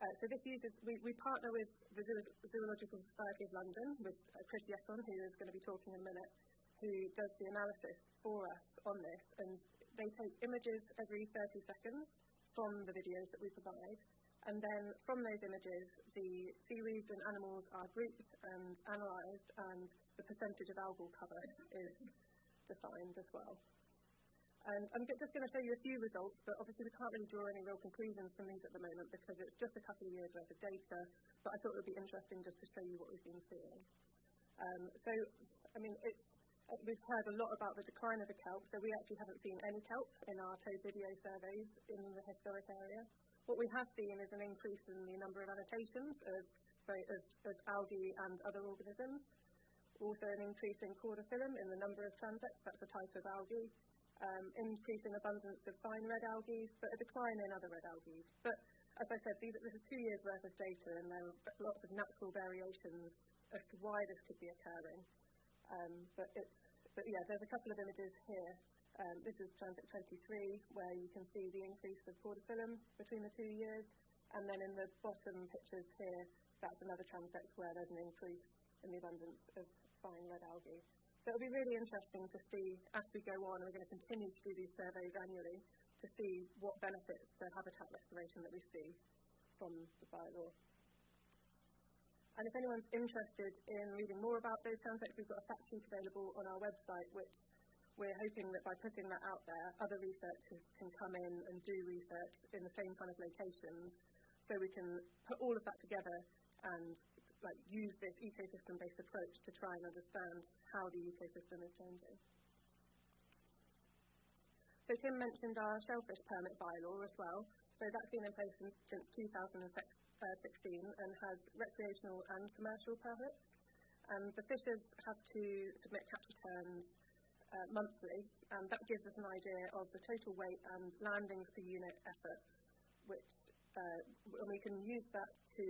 Uh, so this uses, we, we partner with the Zoological Society of London, with uh, Chris Yesson, who is going to be talking in a minute, who does the analysis for us on this. And they take images every thirty seconds from the videos that we provide. And then from those images, the seaweeds and animals are grouped and analysed, and the percentage of algal cover is defined as well. And I'm just going to show you a few results, but obviously we can't really draw any real conclusions from these at the moment because it's just a couple of years worth of data, but I thought it would be interesting just to show you what we've been seeing. Um, so, I mean, it, we've heard a lot about the decline of the kelp, so we actually haven't seen any kelp in our tow video surveys in the historic area. What we have seen is an increase in the number of annotations of, sorry, of, of algae and other organisms, also an increase in caudophyllum in the number of transects, that's a type of algae, Um, increase in abundance of fine red algae, but a decline in other red algae. But as I said, these, this is two years' worth of data, and there are lots of natural variations as to why this could be occurring. Um, but, it's, but yeah, there's a couple of images here. Um, this is transect twenty-three, where you can see the increase of caudophyllum between the two years, and then in the bottom pictures here, that's another transect where there's an increase in the abundance of fine red algae. So it'll be really interesting to see, as we go on, we're going to continue to do these surveys annually to see what benefits to habitat restoration that we see from the bylaw. And if anyone's interested in reading more about those transects, we've got a fact sheet available on our website, which we're hoping that by putting that out there, other researchers can come in and do research in the same kind of locations, so we can put all of that together and like use this ecosystem-based approach to try and understand how the ecosystem is changing. So Tim mentioned our shellfish permit bylaw as well. So that's been in place since two thousand sixteen and has recreational and commercial permits. And the fishers have to submit capture terms uh, monthly, and that gives us an idea of the total weight and landings per unit effort, which uh, and we can use that to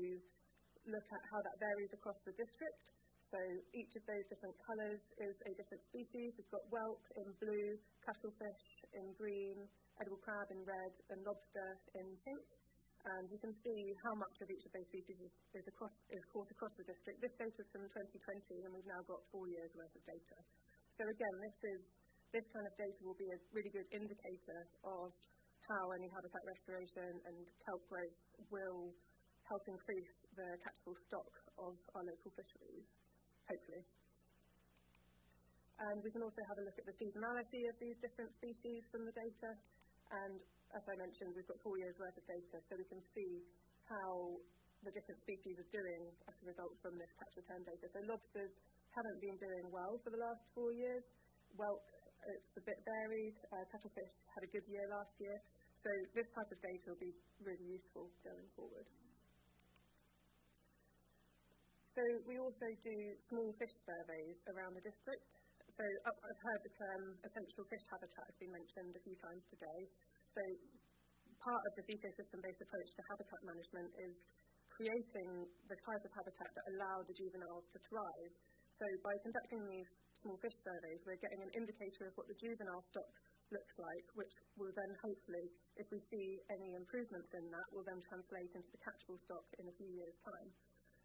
look at how that varies across the district. So each of those different colours is a different species. We've got whelk in blue, cuttlefish in green, edible crab in red, and lobster in pink. And you can see how much of each of those species is, across, is caught across the district. This data is from twenty twenty, and we've now got four years' worth of data. So again, this, is, this kind of data will be a really good indicator of how any habitat restoration and kelp growth will help increase the catchable stock of our local fisheries, hopefully. And we can also have a look at the seasonality of these different species from the data. And as I mentioned, we've got four years worth of data, so we can see how the different species are doing as a result from this catch return data. So lobsters haven't been doing well for the last four years. Whelk, it's a bit varied. Uh, cuttlefish had a good year last year. So this type of data will be really useful going forward. So we also do small fish surveys around the district. So uh, I've heard the term essential fish habitat has been mentioned a few times today. So part of this ecosystem-based approach to habitat management is creating the type of habitat that allow the juveniles to thrive. So by conducting these small fish surveys, we're getting an indicator of what the juvenile stock looks like, which will then hopefully, if we see any improvements in that, will then translate into the catchable stock in a few years' time.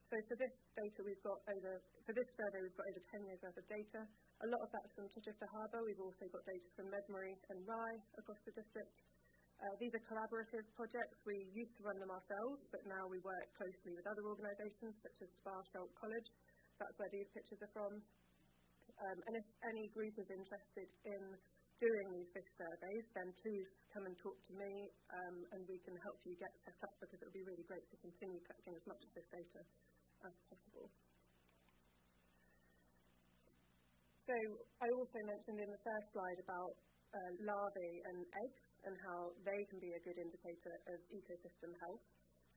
So for this data, we've got over, for this survey, we've got over ten years worth of data. A lot of that's from Chichester Harbour. We've also got data from Medmurray and Rye across the district. Uh, these are collaborative projects. We used to run them ourselves, but now we work closely with other organisations such as Shelp College. That's where these pictures are from. Um, and if any group is interested in doing these fish surveys, then please come and talk to me, um, and we can help you get set up, because it would be really great to continue collecting as much of this data as possible. So I also mentioned in the first slide about uh, larvae and eggs and how they can be a good indicator of ecosystem health.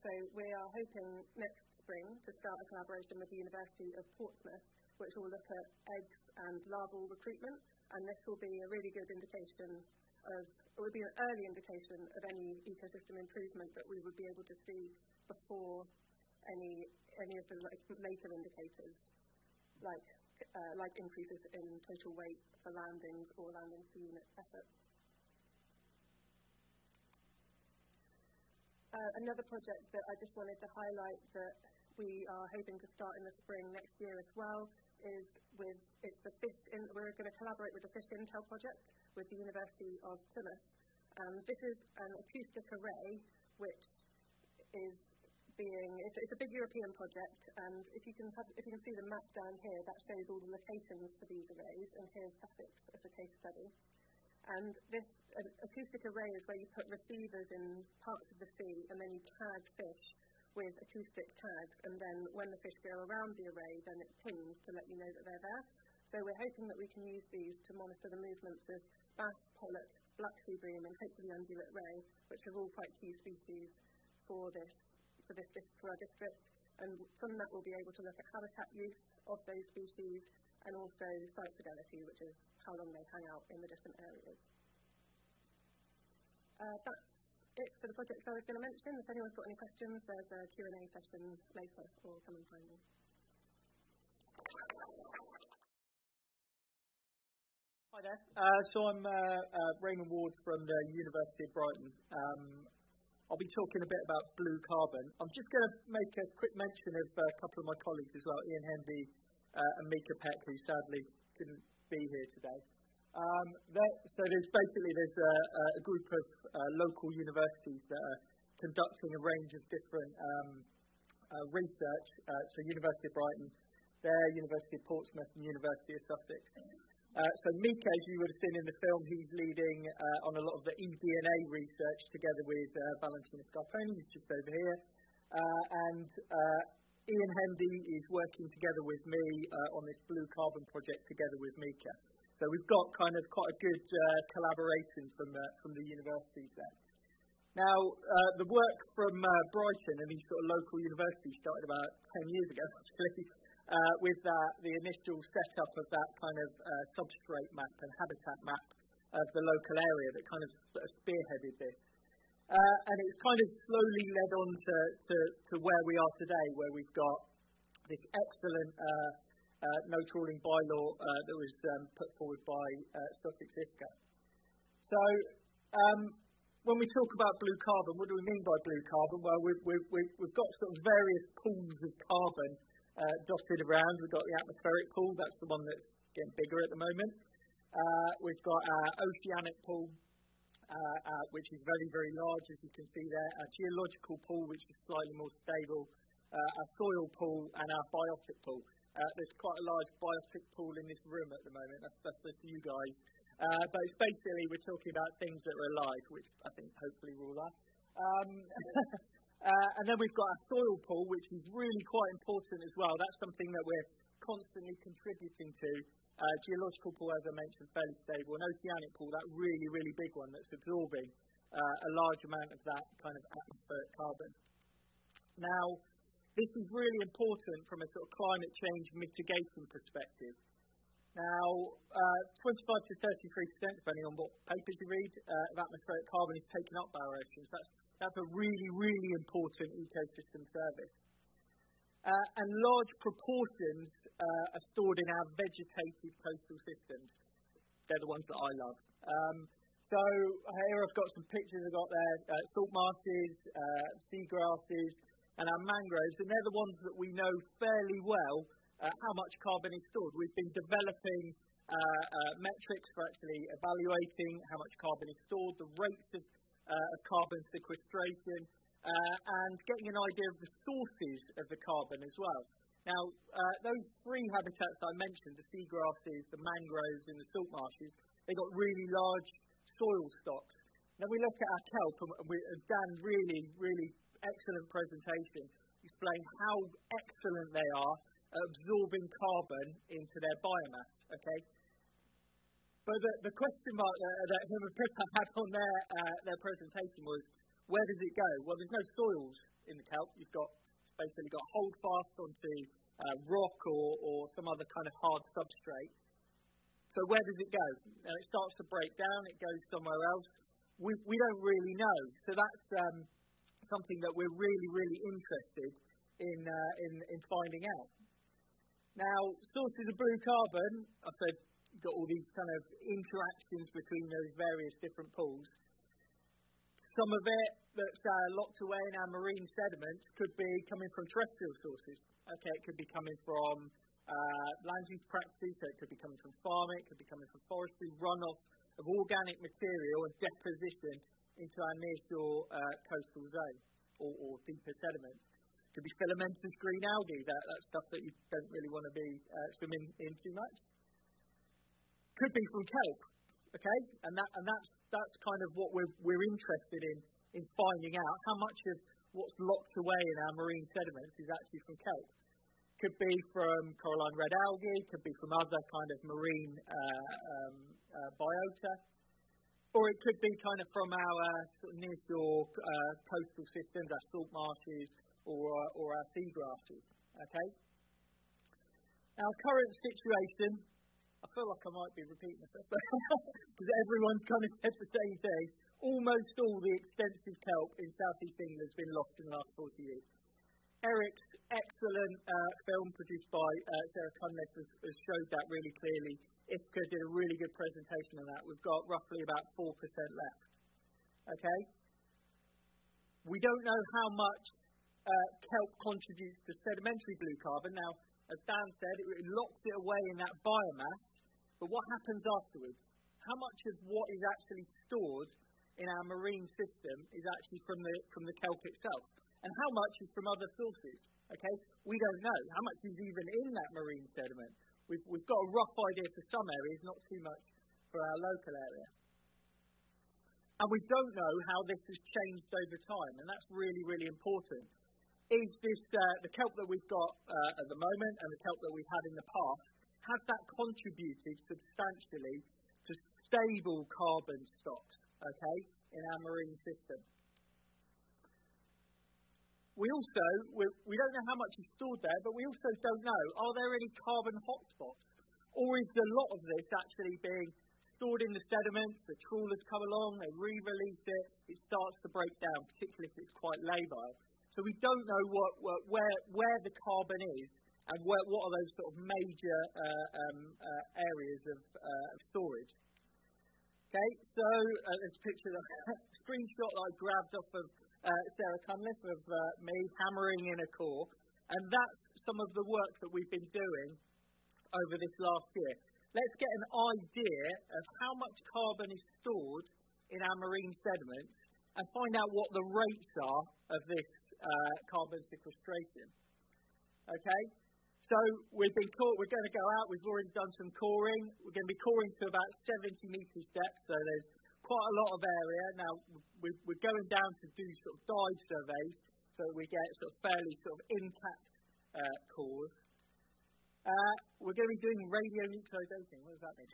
So we are hoping next spring to start a collaboration with the University of Portsmouth, which will look at eggs and larval recruitment, and this will be a really good indication of, it will be an early indication of any ecosystem improvement that we would be able to see before any any of the like, later indicators, like uh, like increases in total weight for landings or landings per unit effort. Uh, another project that I just wanted to highlight that we are hoping to start in the spring next year as well. Is with, it's the fish in, we're going to collaborate with the Fish Intel project with the University of Plymouth. Um, this is an acoustic array which is being, it's, it's a big European project, and if you, can have, if you can see the map down here, that shows all the locations for these arrays, and here's Sussex as a case study. And this an acoustic array is where you put receivers in parts of the sea and then you tag fish with acoustic tags, and then when the fish go around the array, then it pings to let you know that they're there. So we're hoping that we can use these to monitor the movements of bass, pollock, black sea bream, and hopefully undulate ray, which are all quite key species for this for this for our district. And from that, we'll be able to look at habitat use of those species and also site fidelity, which is how long they hang out in the different areas. Uh, that's for the projects I was going to mention. If anyone's got any questions, there's a Q and A session later, or come and find me. Hi there. Uh, so I'm uh, uh, Raymond Ward from the University of Brighton. Um, I'll be talking a bit about blue carbon. I'm just going to make a quick mention of a couple of my colleagues as well, Ian Hendy uh, and Mika Peck, who sadly couldn't be here today. Um, there, so there's basically there's a, a group of uh, local universities that are conducting a range of different um, uh, research. Uh, so University of Brighton, there, University of Portsmouth, and University of Sussex. Uh, so Mika, as you would have seen in the film, he's leading uh, on a lot of the eDNA research together with uh, Valentina Scarponi, who's just over here, uh, and uh, Ian Hendy is working together with me uh, on this blue carbon project together with Mika. So we've got kind of quite a good uh, collaboration from the, from the universities there. Now, uh, the work from uh, Brighton and these sort of local universities started about ten years ago, actually, uh, with that, the initial setup of that kind of uh, substrate map and habitat map of the local area that kind of spearheaded this. Uh, and it's kind of slowly led on to, to, to where we are today, where we've got this excellent uh, Uh, no trawling bylaw uh, that was um, put forward by uh, Sussex I F C A. So um, when we talk about blue carbon, what do we mean by blue carbon? Well, we've, we've, we've got sort of various pools of carbon uh, dotted around. We've got the atmospheric pool, that's the one that's getting bigger at the moment. Uh, we've got our oceanic pool, uh, uh, which is very, very large, as you can see there, our geological pool, which is slightly more stable, uh, our soil pool, and our biotic pool. Uh, there's quite a large biotic pool in this room at the moment, that's, that's just you guys. Uh, but it's basically, we're talking about things that are alive, which I think hopefully will last. Um, uh, and then we've got our soil pool, which is really quite important as well. That's something that we're constantly contributing to. Uh, geological pool, as I mentioned, fairly stable. An oceanic pool, that really, really big one that's absorbing uh, a large amount of that kind of atmospheric carbon. Now, this is really important from a sort of climate change mitigation perspective. Now, uh, twenty-five to thirty-three percent, depending on what papers you read, uh, of atmospheric carbon is taken up by our oceans. That's, that's a really, really important ecosystem service. Uh, and large proportions uh, are stored in our vegetated coastal systems. They're the ones that I love. Um, so here I've got some pictures I've got there, uh, salt marshes, uh, seagrasses, and our mangroves, and they're the ones that we know fairly well. Uh, how much carbon is stored. We've been developing uh, uh, metrics for actually evaluating how much carbon is stored, the rates of, uh, of carbon sequestration, uh, and getting an idea of the sources of the carbon as well. Now, uh, those three habitats that I mentioned, the seagrasses, the mangroves, and the salt marshes, they've got really large soil stocks. Then we look at our kelp, and we, Dan, really, really excellent presentation, explain how excellent they are absorbing carbon into their biomass, okay? But the, the question mark that, that him and Pippa had on their, uh, their presentation was, where does it go? Well, there's no soils in the kelp. You've got, it's basically got hold fast onto uh, rock or, or some other kind of hard substrate. So where does it go? And it starts to break down, it goes somewhere else. We, we don't really know. So that's um, something that we're really, really interested in, uh, in, in finding out. Now, sources of blue carbon, I've said, you've got all these kind of interactions between those various different pools. Some of it that's uh, locked away in our marine sediments could be coming from terrestrial sources. Okay, it could be coming from uh, land use practices, so it could be coming from farming, it could be coming from forestry, runoff of organic material and deposition into our nearshore uh, coastal zone or, or deeper sediments. Could be filamentous green algae, that, that stuff that you don't really want to be uh, swimming in too much. Could be from kelp, okay? And that and that's that's kind of what we're we're interested in in finding out how much of what's locked away in our marine sediments is actually from kelp. Could be from coralline red algae, could be from other kind of marine uh, um, uh, biota, or it could be kind of from our sort of nearshore uh, coastal systems, our salt marshes. Or, or our seagrasses, okay? Our current situation, I feel like I might be repeating myself, because everyone's kind of said the same thing. Almost all the extensive kelp in South East England has been lost in the last forty years. Eric's excellent uh, film produced by uh, Sarah Cunliffe has, has showed that really clearly. I F C A did a really good presentation on that. We've got roughly about four percent left, okay? We don't know how much Uh, kelp contributes to sedimentary blue carbon. Now, as Dan said, it, it locks it away in that biomass, but what happens afterwards? How much of what is actually stored in our marine system is actually from the, from the kelp itself? And how much is from other sources, okay? We don't know. How much is even in that marine sediment? We've, we've got a rough idea for some areas, not too much for our local area. And we don't know how this has changed over time, and that's really, really important. Is this, uh, the kelp that we've got uh, at the moment and the kelp that we've had in the past, has that contributed substantially to stable carbon stocks, okay, in our marine system? We also, we, we don't know how much is stored there, but we also don't know, are there any carbon hotspots? Or is a lot of this actually being stored in the sediments, the trawlers come along, they re-release it, it starts to break down, particularly if it's quite labile. So we don't know what, what, where, where the carbon is and where, what are those sort of major uh, um, uh, areas of, uh, of storage. Okay, so uh, there's a picture, of a screenshot that I grabbed off of uh, Sarah Cunliffe of uh, me hammering in a core, and that's some of the work that we've been doing over this last year. Let's get an idea of how much carbon is stored in our marine sediment and find out what the rates are of this uh, carbon sequestration. Okay, so we've been caught, we're going to go out, we've already done some coring, we're going to be coring to about seventy metres depth, so there's quite a lot of area. Now, we're going down to do sort of dive surveys, so we get sort of fairly sort of intact uh, cores. Uh, we're going to be doing radionuclidation. What does that mean?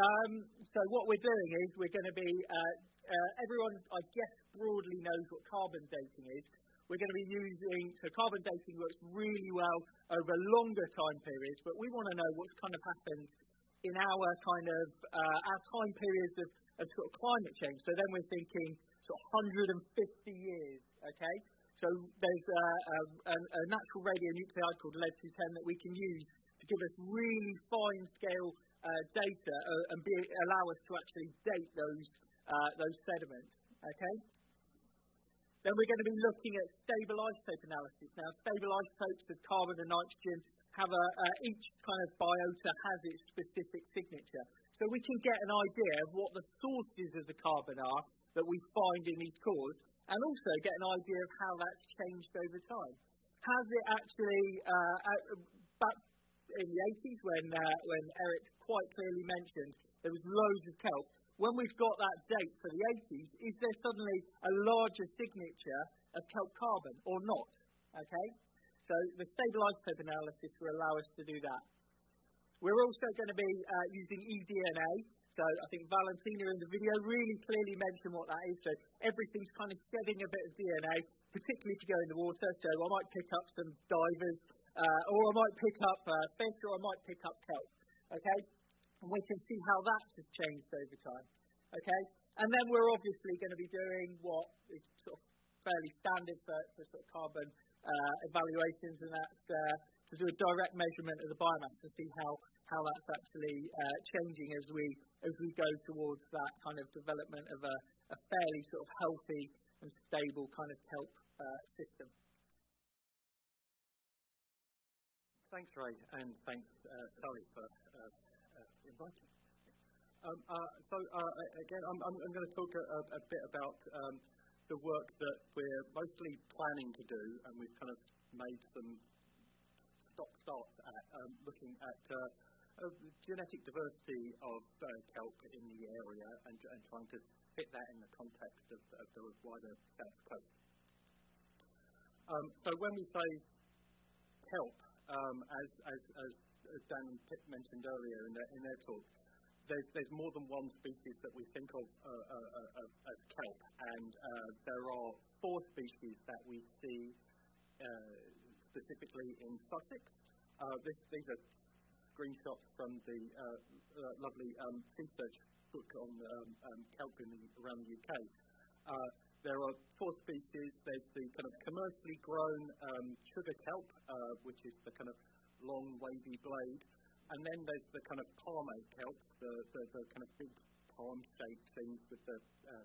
um, so what we're doing is we're going to be, uh, uh, everyone I guess broadly knows what carbon dating is. We're going to be using, so carbon dating works really well over longer time periods, but we want to know what's kind of happened in our kind of, uh, our time periods of, of sort of climate change. So then we're thinking sort of one hundred fifty years, okay? So there's a, a, a natural radionuclide called lead two ten that we can use to give us really fine-scale uh, data uh, and be, allow us to actually date those, uh, those sediments, okay? Then we're going to be looking at stable isotope analysis. Now, stable isotopes of carbon and nitrogen have a, uh, each kind of biota has its specific signature. So we can get an idea of what the sources of the carbon are that we find in these cores, and also get an idea of how that's changed over time. Has it actually, uh, at, back in the eighties when, uh, when Eric quite clearly mentioned there was loads of kelp, when we've got that date for the eighties, is there suddenly a larger signature of kelp carbon or not? Okay, so the stable isotope analysis will allow us to do that. We're also going to be uh, using eDNA. So I think Valentina in the video really clearly mentioned what that is. So everything's kind of shedding a bit of D N A, particularly to go in the water. So I might pick up some divers, uh, or I might pick up uh, fish, or I might pick up kelp. Okay, and we can see how that has changed over time. Okay, and then we're obviously going to be doing what is sort of fairly standard for, for sort of carbon uh, evaluations, and that's uh, to do a direct measurement of the biomass to see how. how that's actually uh, changing as we as we go towards that kind of development of a, a fairly sort of healthy and stable kind of kelp uh, system. Thanks, Ray, and thanks, uh, Sally, for uh, uh, inviting me. Um, uh, so, uh, again, I'm, I'm, I'm going to talk a, a bit about um, the work that we're mostly planning to do, and we've kind of made some stop starts at um, looking at uh, of the genetic diversity of uh, kelp in the area and, and trying to fit that in the context of, of the wider South Coast. Um, so when we say kelp, um, as, as, as Dan and Pitt mentioned earlier in their, in their talk, there's, there's more than one species that we think of uh, uh, uh, as kelp, and uh, there are four species that we see uh, specifically in Sussex. Uh, this, these are screenshots from the uh, uh, lovely um, Seasearch book on um, um, kelp in the, around the U K. Uh, there are four species. There's the kind of commercially grown um, sugar kelp, uh, which is the kind of long wavy blade, and then there's the kind of palmate kelp, the, the, the kind of big palm-shaped things with the uh,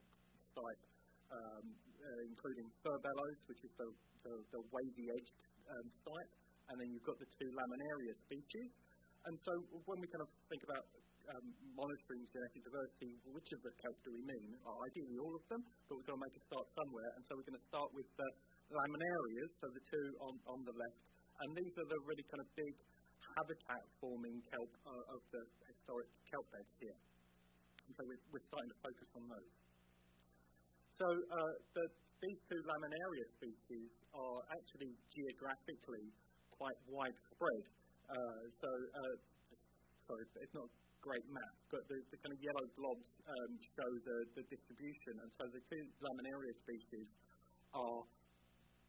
stipe, um, uh, including furbelows, which is the, the, the wavy-edged um, stipe, and then you've got the two laminaria species. And so when we kind of think about um, monitoring genetic diversity, which of the kelp do we mean? Well, ideally all of them, but we've got to make a start somewhere. And so we're going to start with the laminarias, so the two on, on the left. And these are the really kind of big habitat-forming kelp uh, of the historic kelp beds here. And so we're, we're starting to focus on those. So uh, the, these two laminaria species are actually geographically quite widespread. Uh, so, uh, sorry, it's not a great map, but the, the kind of yellow blobs um, show the, the distribution. And so the two laminaria species are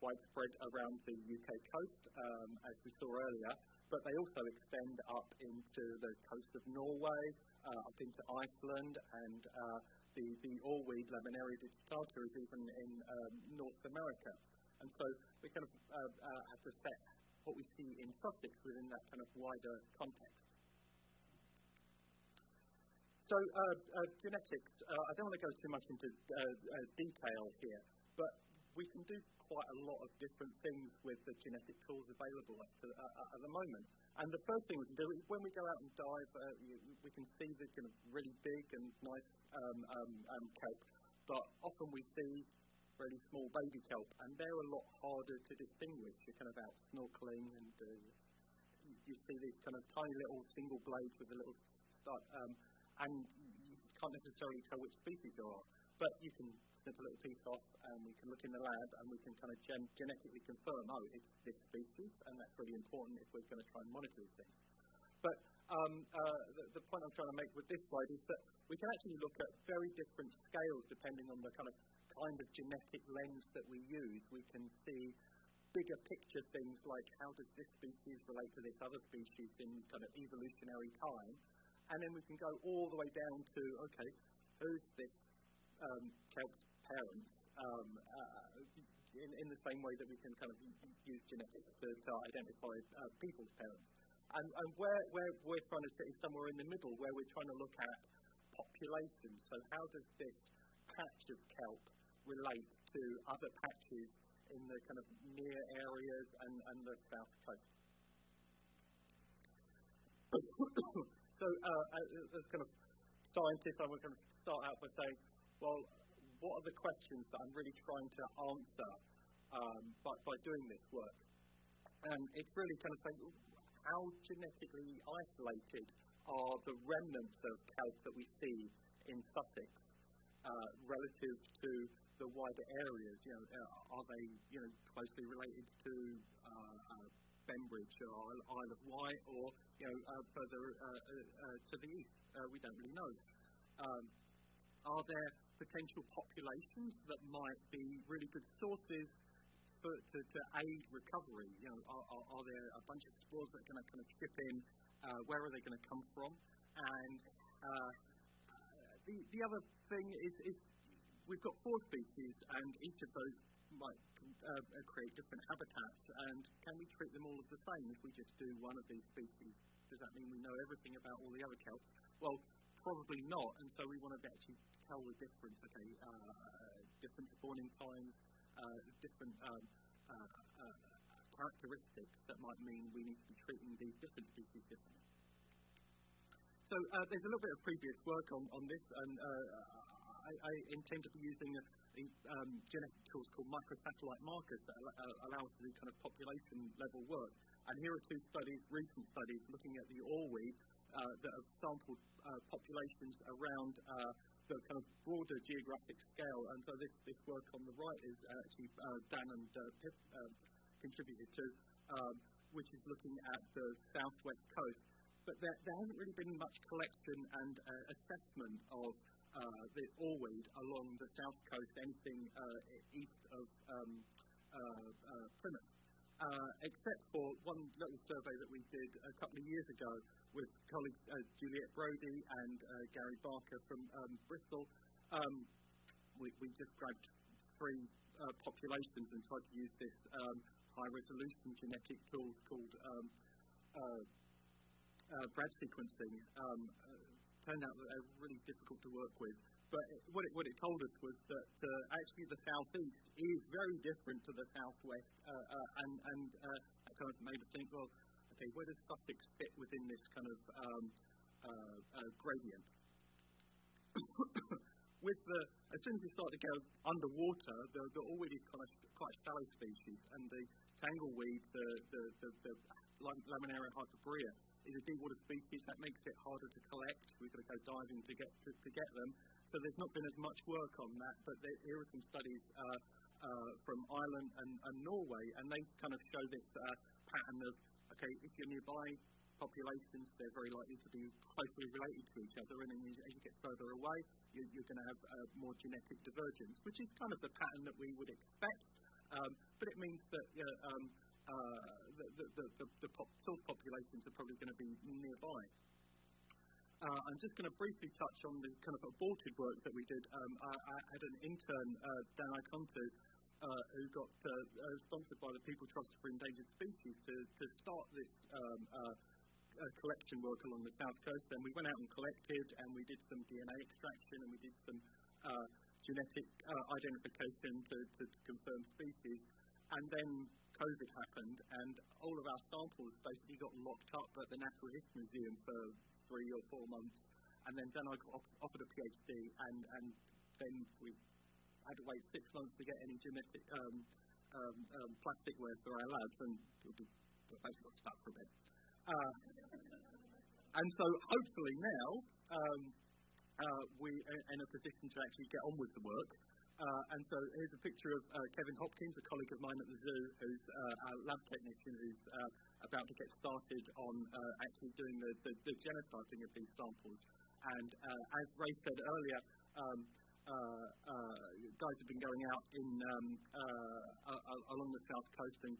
widespread around the U K coast, um, as we saw earlier, but they also extend up into the coast of Norway, uh, up into Iceland, and uh, the, the oilweed laminaria digitata is even in um, North America. And so we kind of uh, uh, have to set what we see in Sussex within that kind of wider context. So uh, uh, genetics, uh, I don't want to go too much into uh, uh, detail here, but we can do quite a lot of different things with the genetic tools available at, uh, at the moment. And the first thing we can do is when we go out and dive, uh, we can see the kind of really big and nice um, um, um, kelp, but often we see really small baby kelp, and they're a lot harder to distinguish. You're kind of out snorkeling, and uh, you see these kind of tiny little single blades with a little stud, um, and you can't necessarily tell which species they are. But you can snip a little piece off, and we can look in the lab, and we can kind of gen genetically confirm, oh, it's this species, and that's really important if we're going to try and monitor these things. But um, uh, the, the point I'm trying to make with this slide is that we can actually look at very different scales depending on the kind of kind of genetic lens that we use. We can see bigger picture things like how does this species relate to this other species in kind of evolutionary time, and then we can go all the way down to, okay, who's this um, kelp's parent, um, uh, in, in the same way that we can kind of use genetics to, to identify uh, people's parents. And, and where, where we're trying to sit is somewhere in the middle, where we're trying to look at populations. So how does this patch of kelp relate to other patches in the kind of near areas and, and the south coast? So uh, as kind of scientist, I was going to start out by saying, well, what are the questions that I'm really trying to answer um, by, by doing this work? And it's really kind of saying, how genetically isolated are the remnants of kelp that we see in Sussex uh, relative to the wider areas? You know, are they, you know, closely related to uh, uh, Benbridge or Isle of Wight, or, you know, uh, further uh, uh, to the east? Uh, we don't really know. Um, are there potential populations that might be really good sources for, to, to aid recovery? You know, are, are, are there a bunch of spores that are going to kind of chip in? Uh, where are they going to come from? And uh, the the other thing is, is we've got four species, and each of those might uh, create different habitats, and can we treat them all as the same? If we just do one of these species, does that mean we know everything about all the other kelp? Well, probably not, and so we want to actually tell the difference. Okay, uh, different spawning times, uh, different um, uh, uh, characteristics that might mean we need to be treating these different species differently. So uh, there's a little bit of previous work on, on this, and uh, I, I intend to be using these um, genetic tools called microsatellite markers that al uh, allow us to do kind of population level work. And here are two studies, recent studies, looking at the oilweed uh, that have sampled uh, populations around uh, the kind of broader geographic scale. And so this, this work on the right is actually uh, Dan and uh, Pip uh, contributed to, um, which is looking at the southwest coast. But there, there hasn't really been much collection and uh, assessment of Uh, the oilweed along the south coast, anything uh, east of um, uh, uh, Plymouth, uh, except for one little survey that we did a couple of years ago with colleagues uh, Juliet Brody and uh, Gary Barker from um, Bristol. Um, we, we just grabbed three uh, populations and tried to use this um, high-resolution genetic tool called um, uh, uh, Brad sequencing. Um, uh, turned out that they're really difficult to work with. But it, what, it, what it told us was that uh, actually the southeast is very different to the southwest, uh, uh, and, and uh, I kind of made us think, well, okay, where does Sussex fit within this kind of um, uh, uh, gradient? With the, as soon as we start to go underwater, the, the oilweed is kind of quite a shallow species, and the tangleweed, the, the, the, the Laminaria hyperborea, is a deep water species. That makes it harder to collect. We've got to go diving to get to, to get them. So there's not been as much work on that, but there, here are some studies uh, uh, from Ireland and, and Norway, and they kind of show this uh, pattern of, okay, if you're nearby populations, they're very likely to be closely related to each other, and then as you get further away, you, you're going to have uh, more genetic divergence, which is kind of the pattern that we would expect, um, but it means that, you know, um, Uh, the, the, the, the pop source populations are probably going to be nearby. Uh, I'm just going to briefly touch on the kind of aborted work that we did. Um, I, I had an intern, uh, Dan Icontu, uh, who got uh, uh, sponsored by the People Trust for Endangered Species to, to start this um, uh, uh, collection work along the south coast. And we went out and collected, and we did some D N A extraction, and we did some uh, genetic uh, identification to, to confirm species. And then COVID happened, and all of our samples basically got locked up at the Natural History Museum for three or four months, and then, then I got offered a PhD, and, and then we had to wait six months to get any genetic um, um, um, plasticware for our labs, and we basically got stuck for a bit. Uh, and so hopefully now um, uh, we're in a position to actually get on with the work. Uh, and so here's a picture of uh, Kevin Hopkins, a colleague of mine at the zoo, who's uh, our lab technician, who's uh, about to get started on uh, actually doing the, the, the genotyping of these samples. And uh, as Ray said earlier, um, uh, uh, guys have been going out in um, uh, uh, along the south coast and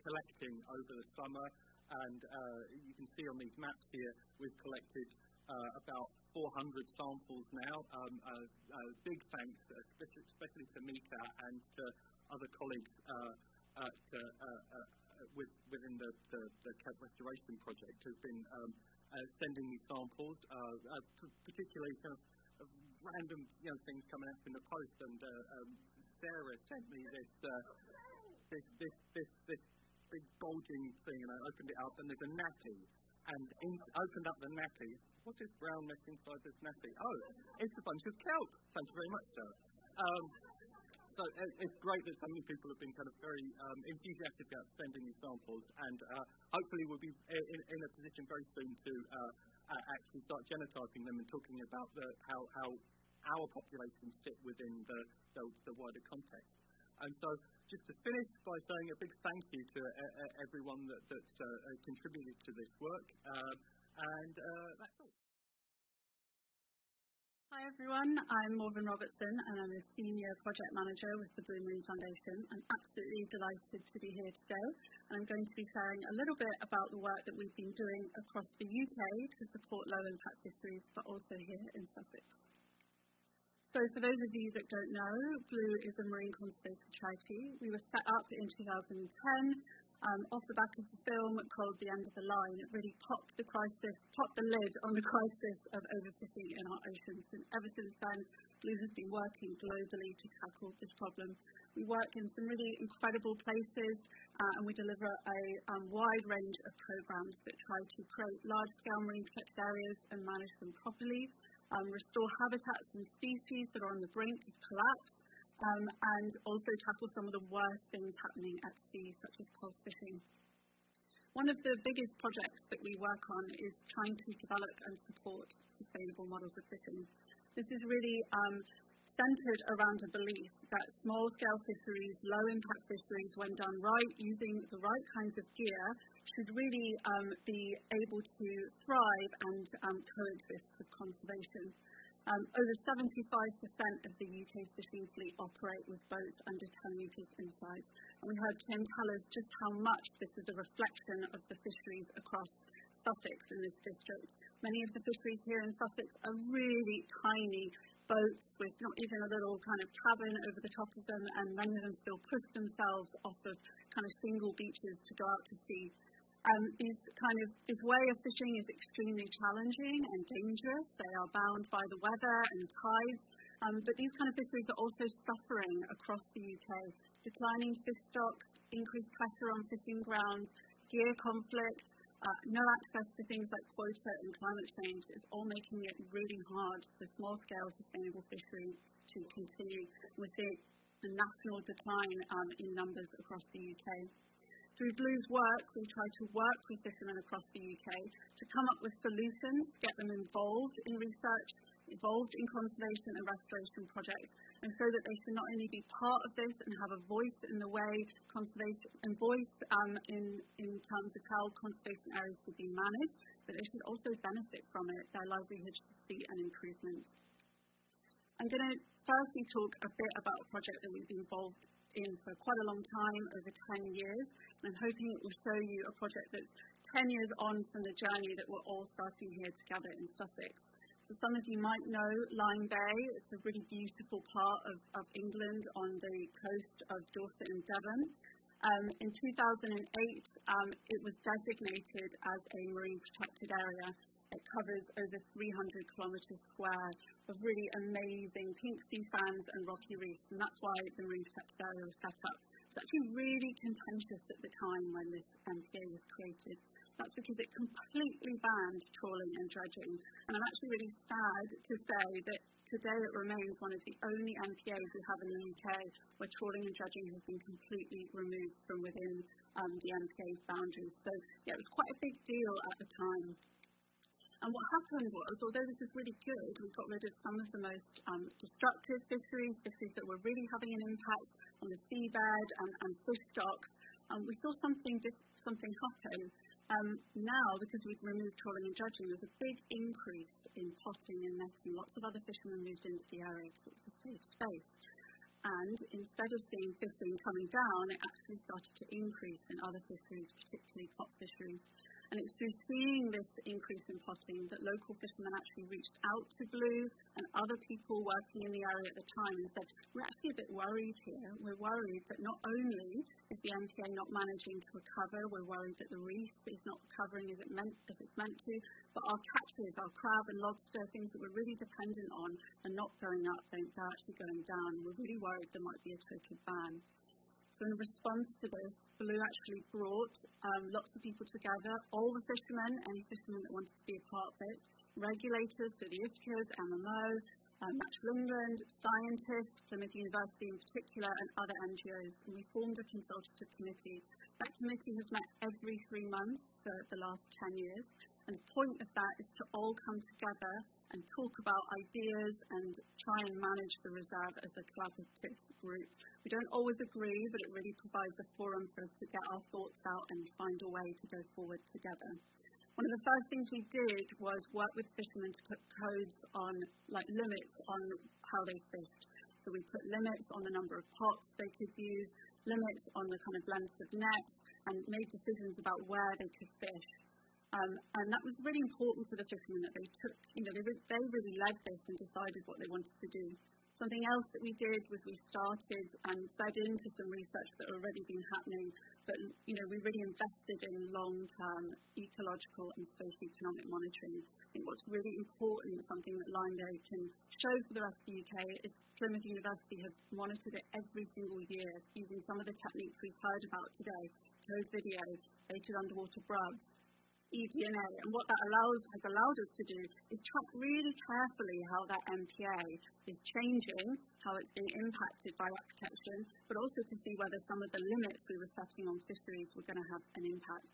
collecting over the summer. And uh, you can see on these maps here, we've collected uh, about four hundred samples now. Um, uh, uh, big thanks, especially to Mika and to other colleagues uh, uh, to, uh, uh, with, within the, the, the Kelp Restoration Project, who've been um, uh, sending me samples, uh, uh, particularly kind of random you know, things coming up in the post. And uh, um, Sarah sent me this, uh, this, this, this, this big bulging thing, and I opened it up, and there's a nappy. And in, opened up the nappy. What's this brown mess inside this nappy? Oh, it's a bunch of kelp. Thank you very much, Sarah. Um, so it, it's great that so many people have been kind of very um, enthusiastic about sending these samples, and uh, hopefully we'll be in, in a position very soon to uh, uh, actually start genotyping them and talking about the, how, how our populations fit within the, the, the wider context. And so, just to finish by saying a big thank you to uh, everyone that, that's uh, contributed to this work, uh, and uh, that's all. Hi everyone, I'm Morven Robertson, and I'm a Senior Project Manager with the Blue Marine Foundation. I'm absolutely delighted to be here today, and I'm going to be sharing a little bit about the work that we've been doing across the U K to support low-impact fisheries, but also here in Sussex. So for those of you that don't know, Blue is a marine conservation charity. We were set up in two thousand ten um, off the back of the film called The End of the Line. It really popped the crisis, popped the lid on the crisis of overfishing in our oceans. And ever since then, Blue has been working globally to tackle this problem. We work in some really incredible places, uh, and we deliver a um, wide range of programs that try to create large-scale marine protected areas and manage them properly. Um, restore habitats and species that are on the brink of collapse, um, and also tackle some of the worst things happening at sea, such as pulse fishing. One of the biggest projects that we work on is trying to develop and support sustainable models of fishing. This is really um, centred around a belief that small-scale fisheries, low-impact fisheries, when done right, using the right kinds of gear, should really um, be able to thrive and um, coexist with conservation. Um, over seventy-five percent of the U K's fishing fleet operate with boats under ten metres in size. And we heard Tim tell us just how much this is a reflection of the fisheries across Sussex in this district. Many of the fisheries here in Sussex are really tiny boats with not even a little kind of cabin over the top of them, and many of them still push themselves off of kind of single beaches to go out to sea. Um, this kind of this way of fishing is extremely challenging and dangerous. They are bound by the weather and tides, um, but these kind of fisheries are also suffering across the U K. Declining fish stocks, increased pressure on fishing grounds, gear conflict, Uh, no access to things like quota and climate change is all making it really hard for small-scale sustainable fisheries to continue. We're seeing a national decline um, in numbers across the U K. Through Blue's work, we try to work with fishermen across the U K to come up with solutions, get them involved in research, involved in conservation and restoration projects, and so that they can not only be part of this and have a voice in the way conservation and voice um, in, in terms of how conservation areas should be managed, but they should also benefit from it. Their livelihood should see an improvement. I'm going to firstly talk a bit about a project that we've been involved in for quite a long time, over ten years, and I'm hoping it will show you a project that's ten years on from the journey that we're all starting here together in Sussex. So some of you might know Lyme Bay. It's a really beautiful part of, of England on the coast of Dorset and Devon. Um, in two thousand eight, um, it was designated as a marine protected area. It covers over three hundred kilometres square of really amazing pink sea sands and rocky reefs, and that's why the marine protected area was set up. It's actually really contentious at the time when this M P A was created. That's because it completely banned trawling and dredging. And I'm actually really sad to say that today it remains one of the only M P As we have in the U K where trawling and dredging has been completely removed from within um, the M P A's boundaries. So yeah, it was quite a big deal at the time. And what happened was, although this is really good, we got rid of some of the most um, destructive fisheries, fisheries that were really having an impact on the seabed and, and fish stocks, and we saw something, something happen. Um, now, because we've removed trawling and dredging, there's a big increase in potting and netting. Lots of other fishermen moved into the area because it's a safe space. And instead of seeing fishing coming down, it actually started to increase in other fisheries, particularly pot fisheries. And it's through seeing this increase in potting that local fishermen actually reached out to Blue and other people working in the area at the time and said, we're actually a bit worried here. We're worried that not only is the M P A not managing to recover, we're worried that the reef is not recovering as, it meant, as it's meant to, but our catches, our crab and lobster, things that we're really dependent on, are not going up, they're actually going down. We're really worried there might be a total ban. So in response to this, Blue actually brought um, lots of people together, all the fishermen, any fishermen that wanted to be a part of it, regulators, so the I S C As, M M O, um, Natural England, scientists, Plymouth University in particular, and other N G Os, and we formed a consultative committee. That committee has met every three months for the last ten years, and the point of that is to all come together and talk about ideas and try and manage the reserve as a collaborative group. We don't always agree, but it really provides a forum for us to get our thoughts out and find a way to go forward together. One of the first things we did was work with fishermen to put codes on, like limits on how they fished. So we put limits on the number of pots they could use, limits on the kind of length of nets, and made decisions about where they could fish. Um, and that was really important for the fishermen that they took, you know, they, re they really led this and decided what they wanted to do. Something else that we did was we started and fed into some research that had already been happening, but, you know, we really invested in long-term ecological and socio-economic monitoring. I think what's really important, something that Lyme Bay can show for the rest of the U K, is Plymouth University has monitored it every single year using some of the techniques we've heard about today, code video, baited underwater grubs, E D N A, and what that allows, has allowed us to do is track really carefully how that M P A is changing, how it's being impacted by that protection, but also to see whether some of the limits we were setting on fisheries were going to have an impact.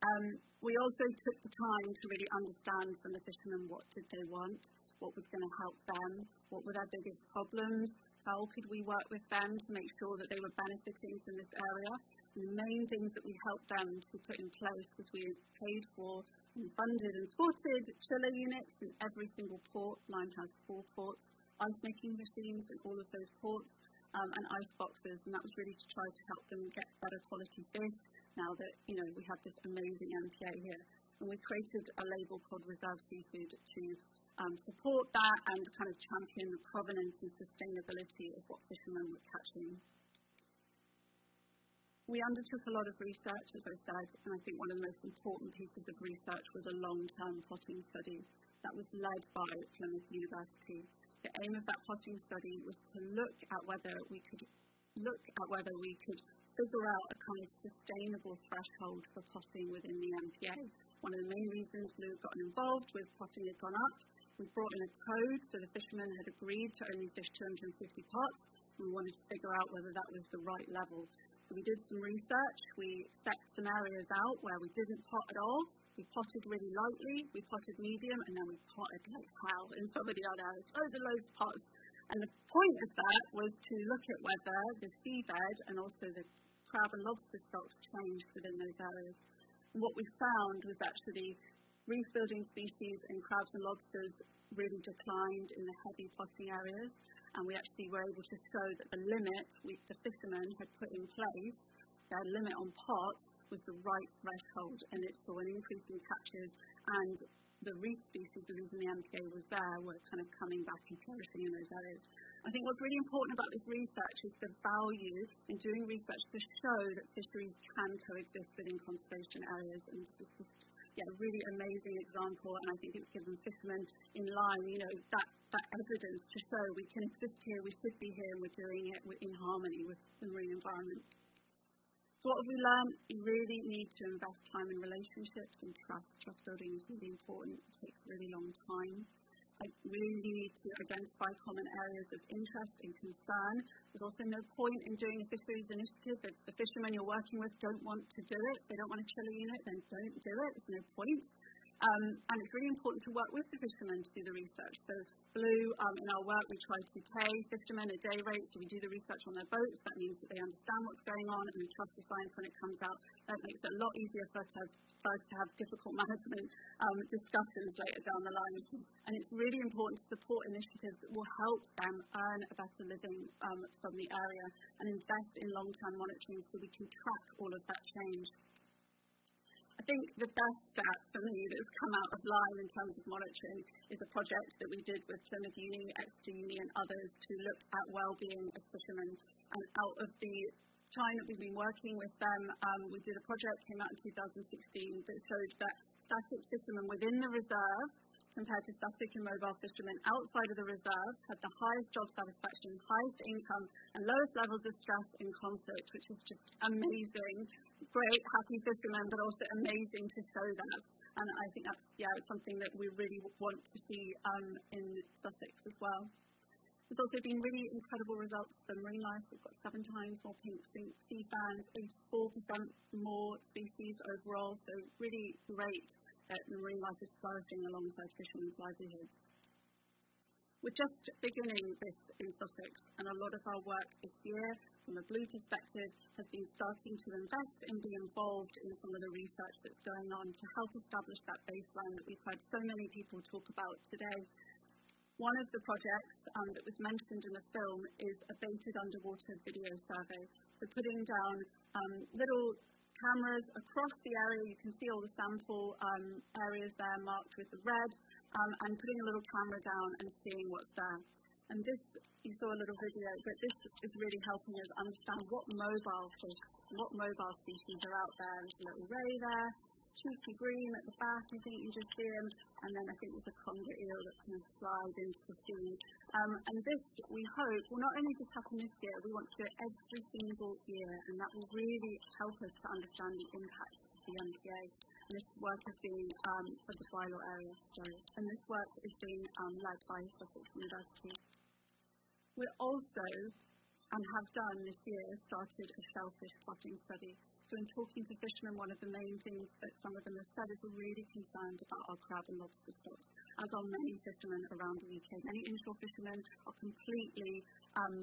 Um, we also took the time to really understand from the fishermen what did they want, what was going to help them, what were their biggest problems, how could we work with them to make sure that they were benefiting from this area. The main things that we helped them to put in place was we paid for and funded and supported chiller units in every single port. Lyme has four ports, ice making machines in all of those ports, um, and ice boxes, and that was really to try to help them get better quality fish now that, you know, we have this amazing M P A here. And we created a label called Reserve Seafood to um, support that and kind of champion the provenance and sustainability of what fishermen were catching. We undertook a lot of research, as I said, and I think one of the most important pieces of research was a long-term potting study that was led by Plymouth University. The aim of that potting study was to look at whether we could look at whether we could figure out a kind of sustainable threshold for potting within the M P A. One of the main reasons Blue got involved was potting had gone up. We brought in a code, so the fishermen had agreed to only fish two hundred fifty pots. We wanted to figure out whether that was the right level. So we did some research, we set some areas out where we didn't pot at all, we potted really lightly, we potted medium, and then we potted like hell in some of the other areas, loads and loads of pots. And the point of that was to look at whether the seabed and also the crab and lobster stocks changed within those areas. And what we found was actually reef building species in crabs and lobsters really declined in the heavy potting areas. And we actually were able to show that the limit we, the fishermen had put in place, their limit on pots, was the right threshold. And it saw an increase in catches, and the reef species, the reason the M P A was there, were kind of coming back and flourishing in those areas. I think what's really important about this research is the value in doing research to show that fisheries can coexist within conservation areas. And this is yeah, a really amazing example, and I think it's given fishermen in line, you know, that, that evidence to show we can exist here, we should be here, and we're doing it in harmony with the marine environment. So what have we learned? You really need to invest time in relationships and trust. Trust building is really important. It takes a really long time. Like, we really need to identify common areas of interest and concern. There's also no point in doing a fisheries initiative if the fishermen you're working with don't want to do it, they don't want a chiller unit, then don't do it, there's no point. Um, and it's really important to work with the fishermen to do the research. So Blue, um, in our work, we try to pay fishermen a day rate, so we do the research on their boats. That means that they understand what's going on and we trust the science when it comes out. That makes it a lot easier for us to have, for us to have difficult management um, discussions later down the line. And it's really important to support initiatives that will help them earn a better living um, from the area, and invest in long-term monitoring so we can track all of that change. I think the best stat for me that's come out of Lyme in terms of monitoring is a project that we did with Plymouth Uni, Exeter Uni and others to look at well-being of fishermen. And out of the time that we've been working with them, um, we did a project that came out in two thousand sixteen that showed that static fishermen within the reserve compared to static and mobile fishermen outside of the reserve had the highest job satisfaction, highest income and lowest levels of stress and conflict, which is just amazing. Great, happy fishermen, but also amazing to show that. And I think that's, yeah, it's something that we really want to see um, in Sussex as well. There's also been really incredible results for marine life. We've got seven times more pink sea fans, eighty-four percent more species overall, so really great that the marine life is flourishing alongside fishermen's livelihoods. We're just beginning this in Sussex, and a lot of our work this year from a Blue perspective has been starting to invest and be involved in some of the research that's going on to help establish that baseline that we've heard so many people talk about today. One of the projects um, that was mentioned in the film is a baited underwater video survey. So putting down um, little cameras across the area, you can see all the sample um, areas there marked with the red, um, and putting a little camera down and seeing what's there. And this, you saw a little video, but this is really helping us understand what mobile fish, what mobile species are out there. There's a little ray there, cheeky green at the back, I think you just see them, and then I think there's a conger eel that's going to slide into the sea. Um, and this, we hope, will not only just happen this year, we want to do it every single year, and that will really help us to understand the impact of the M P A. And this work is being, um, for the biological area, sorry, and this work is being um, led by Sussex University. We're also, and have done this year, started a shellfish spotting study. So in talking to fishermen, one of the main things that some of them have said is we're really concerned about our crab and lobster stocks, as are many fishermen around the U K. Many inshore fishermen are completely um,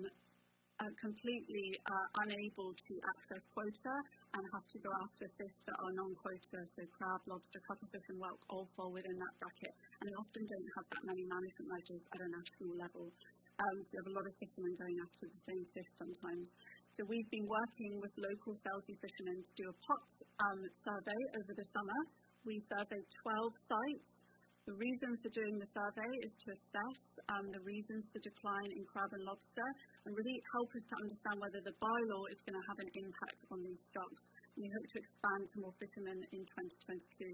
uh, completely uh, unable to access quota and have to go after fish that are non-quota, so crab, lobster, cuttlefish and whelk all fall within that bracket. And they often don't have that many management measures at a national level. Um, so we have a lot of fishermen going after the same fish sometimes. So we've been working with local Selsey fishermen to do a pot um, survey over the summer. We surveyed twelve sites. The reason for doing the survey is to assess um, the reasons for decline in crab and lobster and really help us to understand whether the bylaw is going to have an impact on these stocks. And we hope to expand to more fishermen in twenty twenty-two.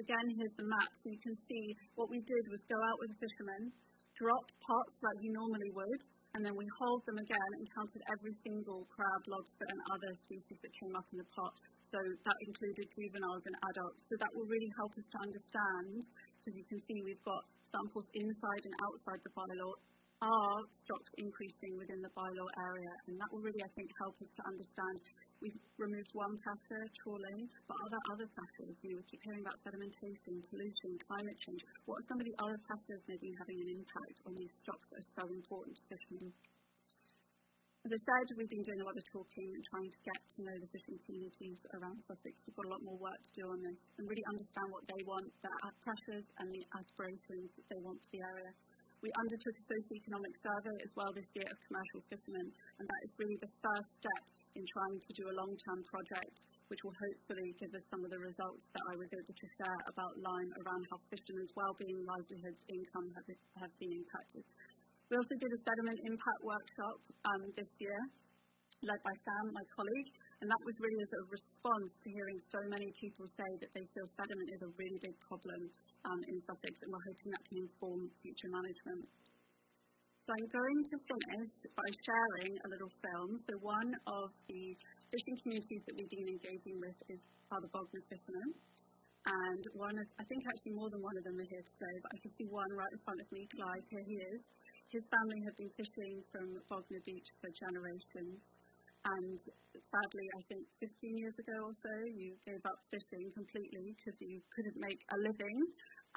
Again, here's the map. So you can see what we did was go out with fishermen, drop pots like you normally would, and then we hold them again and counted every single crab, lobster and other species that came up in the pot. So that included juveniles and adults. So that will really help us to understand, because you can see we've got samples inside and outside the bylaw. Are stocks increasing within the bylaw area? And that will really, I think, help us to understand. We've removed one factor, trawling, but are there other factors? You know, we keep hearing about sedimentation, pollution, climate change. What are some of the other factors maybe having an impact on these stocks that are so important to fishermen? As I said, we've been doing a lot of talking and trying to get to know the fishing communities around Sussex. We've got a lot more work to do on this and really understand what they want, the pressures and the aspirations that they want for the area. We undertook a socio-economic survey as well this year of commercial fishermen, and that is really the first step in trying to do a long-term project, which will hopefully give us some of the results that I was able to share about Lyme around how fishermen's well-being, livelihoods, income have, have been impacted. We also did a sediment impact workshop um, this year, led by Sam, my colleague, and that was really as a response to hearing so many people say that they feel sediment is a really big problem um, in Sussex, and we're hoping that can inform future management. So I'm going to finish by sharing a little film. So one of the fishing communities that we've been engaging with is are the Bognor fishermen, and one of, I think actually more than one of them are here today, but I can see one right in front of me, Clive, here he is. His family have been fishing from Bognor Beach for generations, and sadly I think fifteen years ago or so you gave up fishing completely because you couldn't make a living,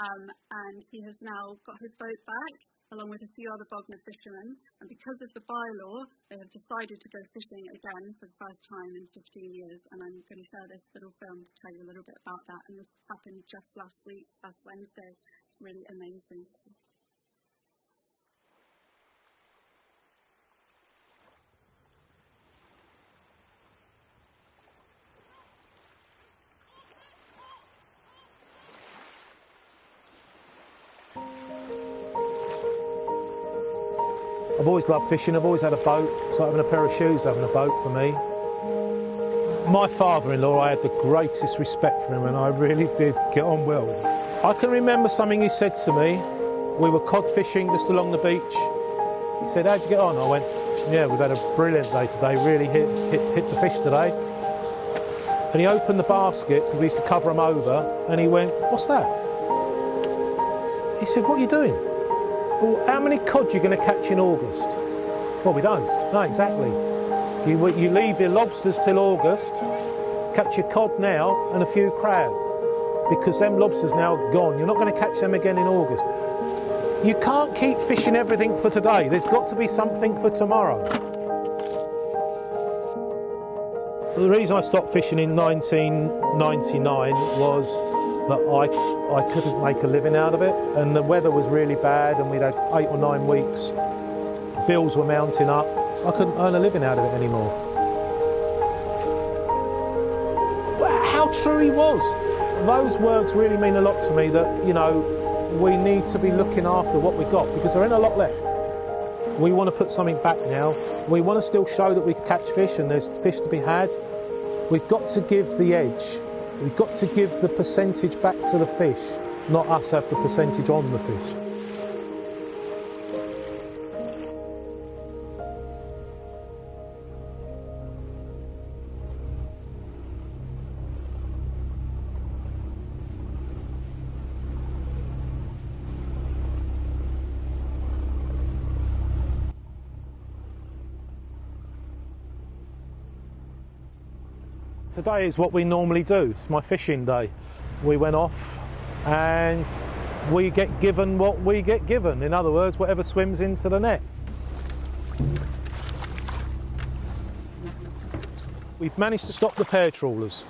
um, and he has now got his boat back along with a few other Bognor fishermen, and because of the bylaw they have decided to go fishing again for the first time in fifteen years, and I'm going to share this little film to tell you a little bit about that, and this happened just last week, last Wednesday. It's really amazing. I've always loved fishing, I've always had a boat. It's like having a pair of shoes, having a boat for me. My father-in-law, I had the greatest respect for him, and I really did get on well. I can remember something he said to me. We were cod fishing just along the beach. He said, how'd you get on? I went, yeah, we've had a brilliant day today, really hit, hit, hit the fish today. And he opened the basket, because we used to cover them over, and he went, what's that? He said, what are you doing? Well, how many cod are you going to catch in August? Well, we don't. No, exactly. You, you leave your lobsters till August, catch your cod now and a few crab, because them lobsters now are gone. You're not going to catch them again in August. You can't keep fishing everything for today. There's got to be something for tomorrow. The reason I stopped fishing in nineteen ninety-nine was that I, I couldn't make a living out of it, and the weather was really bad, and we'd had eight or nine weeks, bills were mounting up, I couldn't earn a living out of it anymore. How true he was! Those words really mean a lot to me, that, you know, we need to be looking after what we got, because there ain't a lot left. We want to put something back now, we want to still show that we can catch fish and there's fish to be had. We've got to give the edge. We've got to give the percentage back to the fish, not us have the percentage on the fish. Today is what we normally do, it's my fishing day. We went off and we get given what we get given. In other words, whatever swims into the net. We've managed to stop the pair trawlers.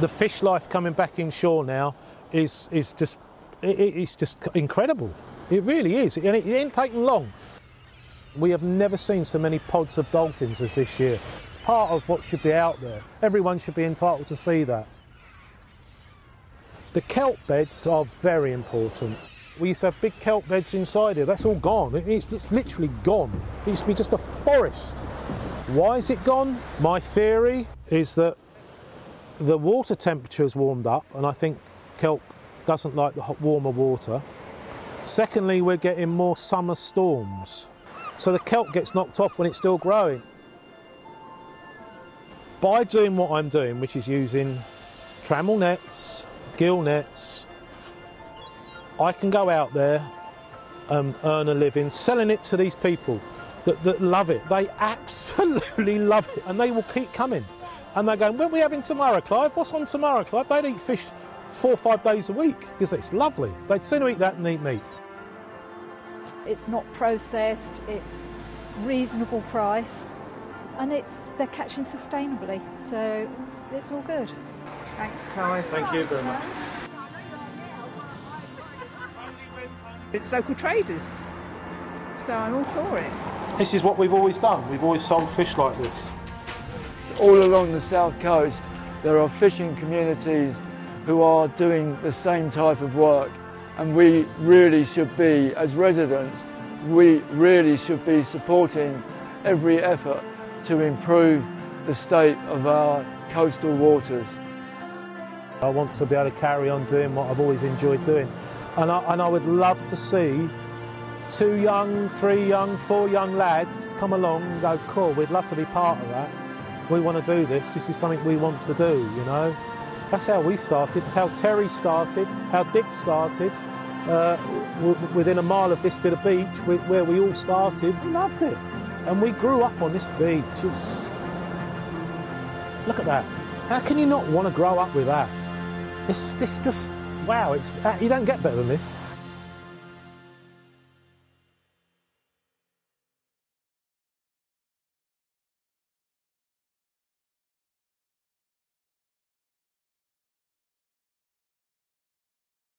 The fish life coming back inshore now is, is just, it, it's just incredible. It really is, and it, it ain't taken long. We have never seen so many pods of dolphins as this year. It's part of what should be out there. Everyone should be entitled to see that. The kelp beds are very important. We used to have big kelp beds inside here. That's all gone. It's literally gone. It used to be just a forest. Why is it gone? My theory is that the water temperature has warmed up, and I think kelp doesn't like the hot, warmer water. Secondly, we're getting more summer storms. So the kelp gets knocked off when it's still growing. By doing what I'm doing, which is using trammel nets, gill nets, I can go out there and earn a living selling it to these people that, that love it. They absolutely love it, and they will keep coming. And they're going, what are we having tomorrow, Clive? What's on tomorrow, Clive? They'd eat fish four or five days a week because it's lovely. They'd sooner eat that than eat meat. It's not processed, it's reasonable price, and it's they're catching sustainably, so it's, it's all good. Thanks, Clive. Thank you very much. It's local traders, so I'm all for it. This is what we've always done. We've always sold fish like this. All along the south coast, there are fishing communities who are doing the same type of work. And we really should be, as residents, we really should be supporting every effort to improve the state of our coastal waters. I want to be able to carry on doing what I've always enjoyed doing. And I, and I would love to see two young, three young, four young lads come along and go, cool, we'd love to be part of that. we want to do this, this is something we want to do, you know. That's how we started, that's how Terry started, how Dick started. Uh, w within a mile of this bit of beach we where we all started, we loved it. And we grew up on this beach. It's... Look at that. How can you not want to grow up with that? It's, it's just, wow, it's, you don't get better than this.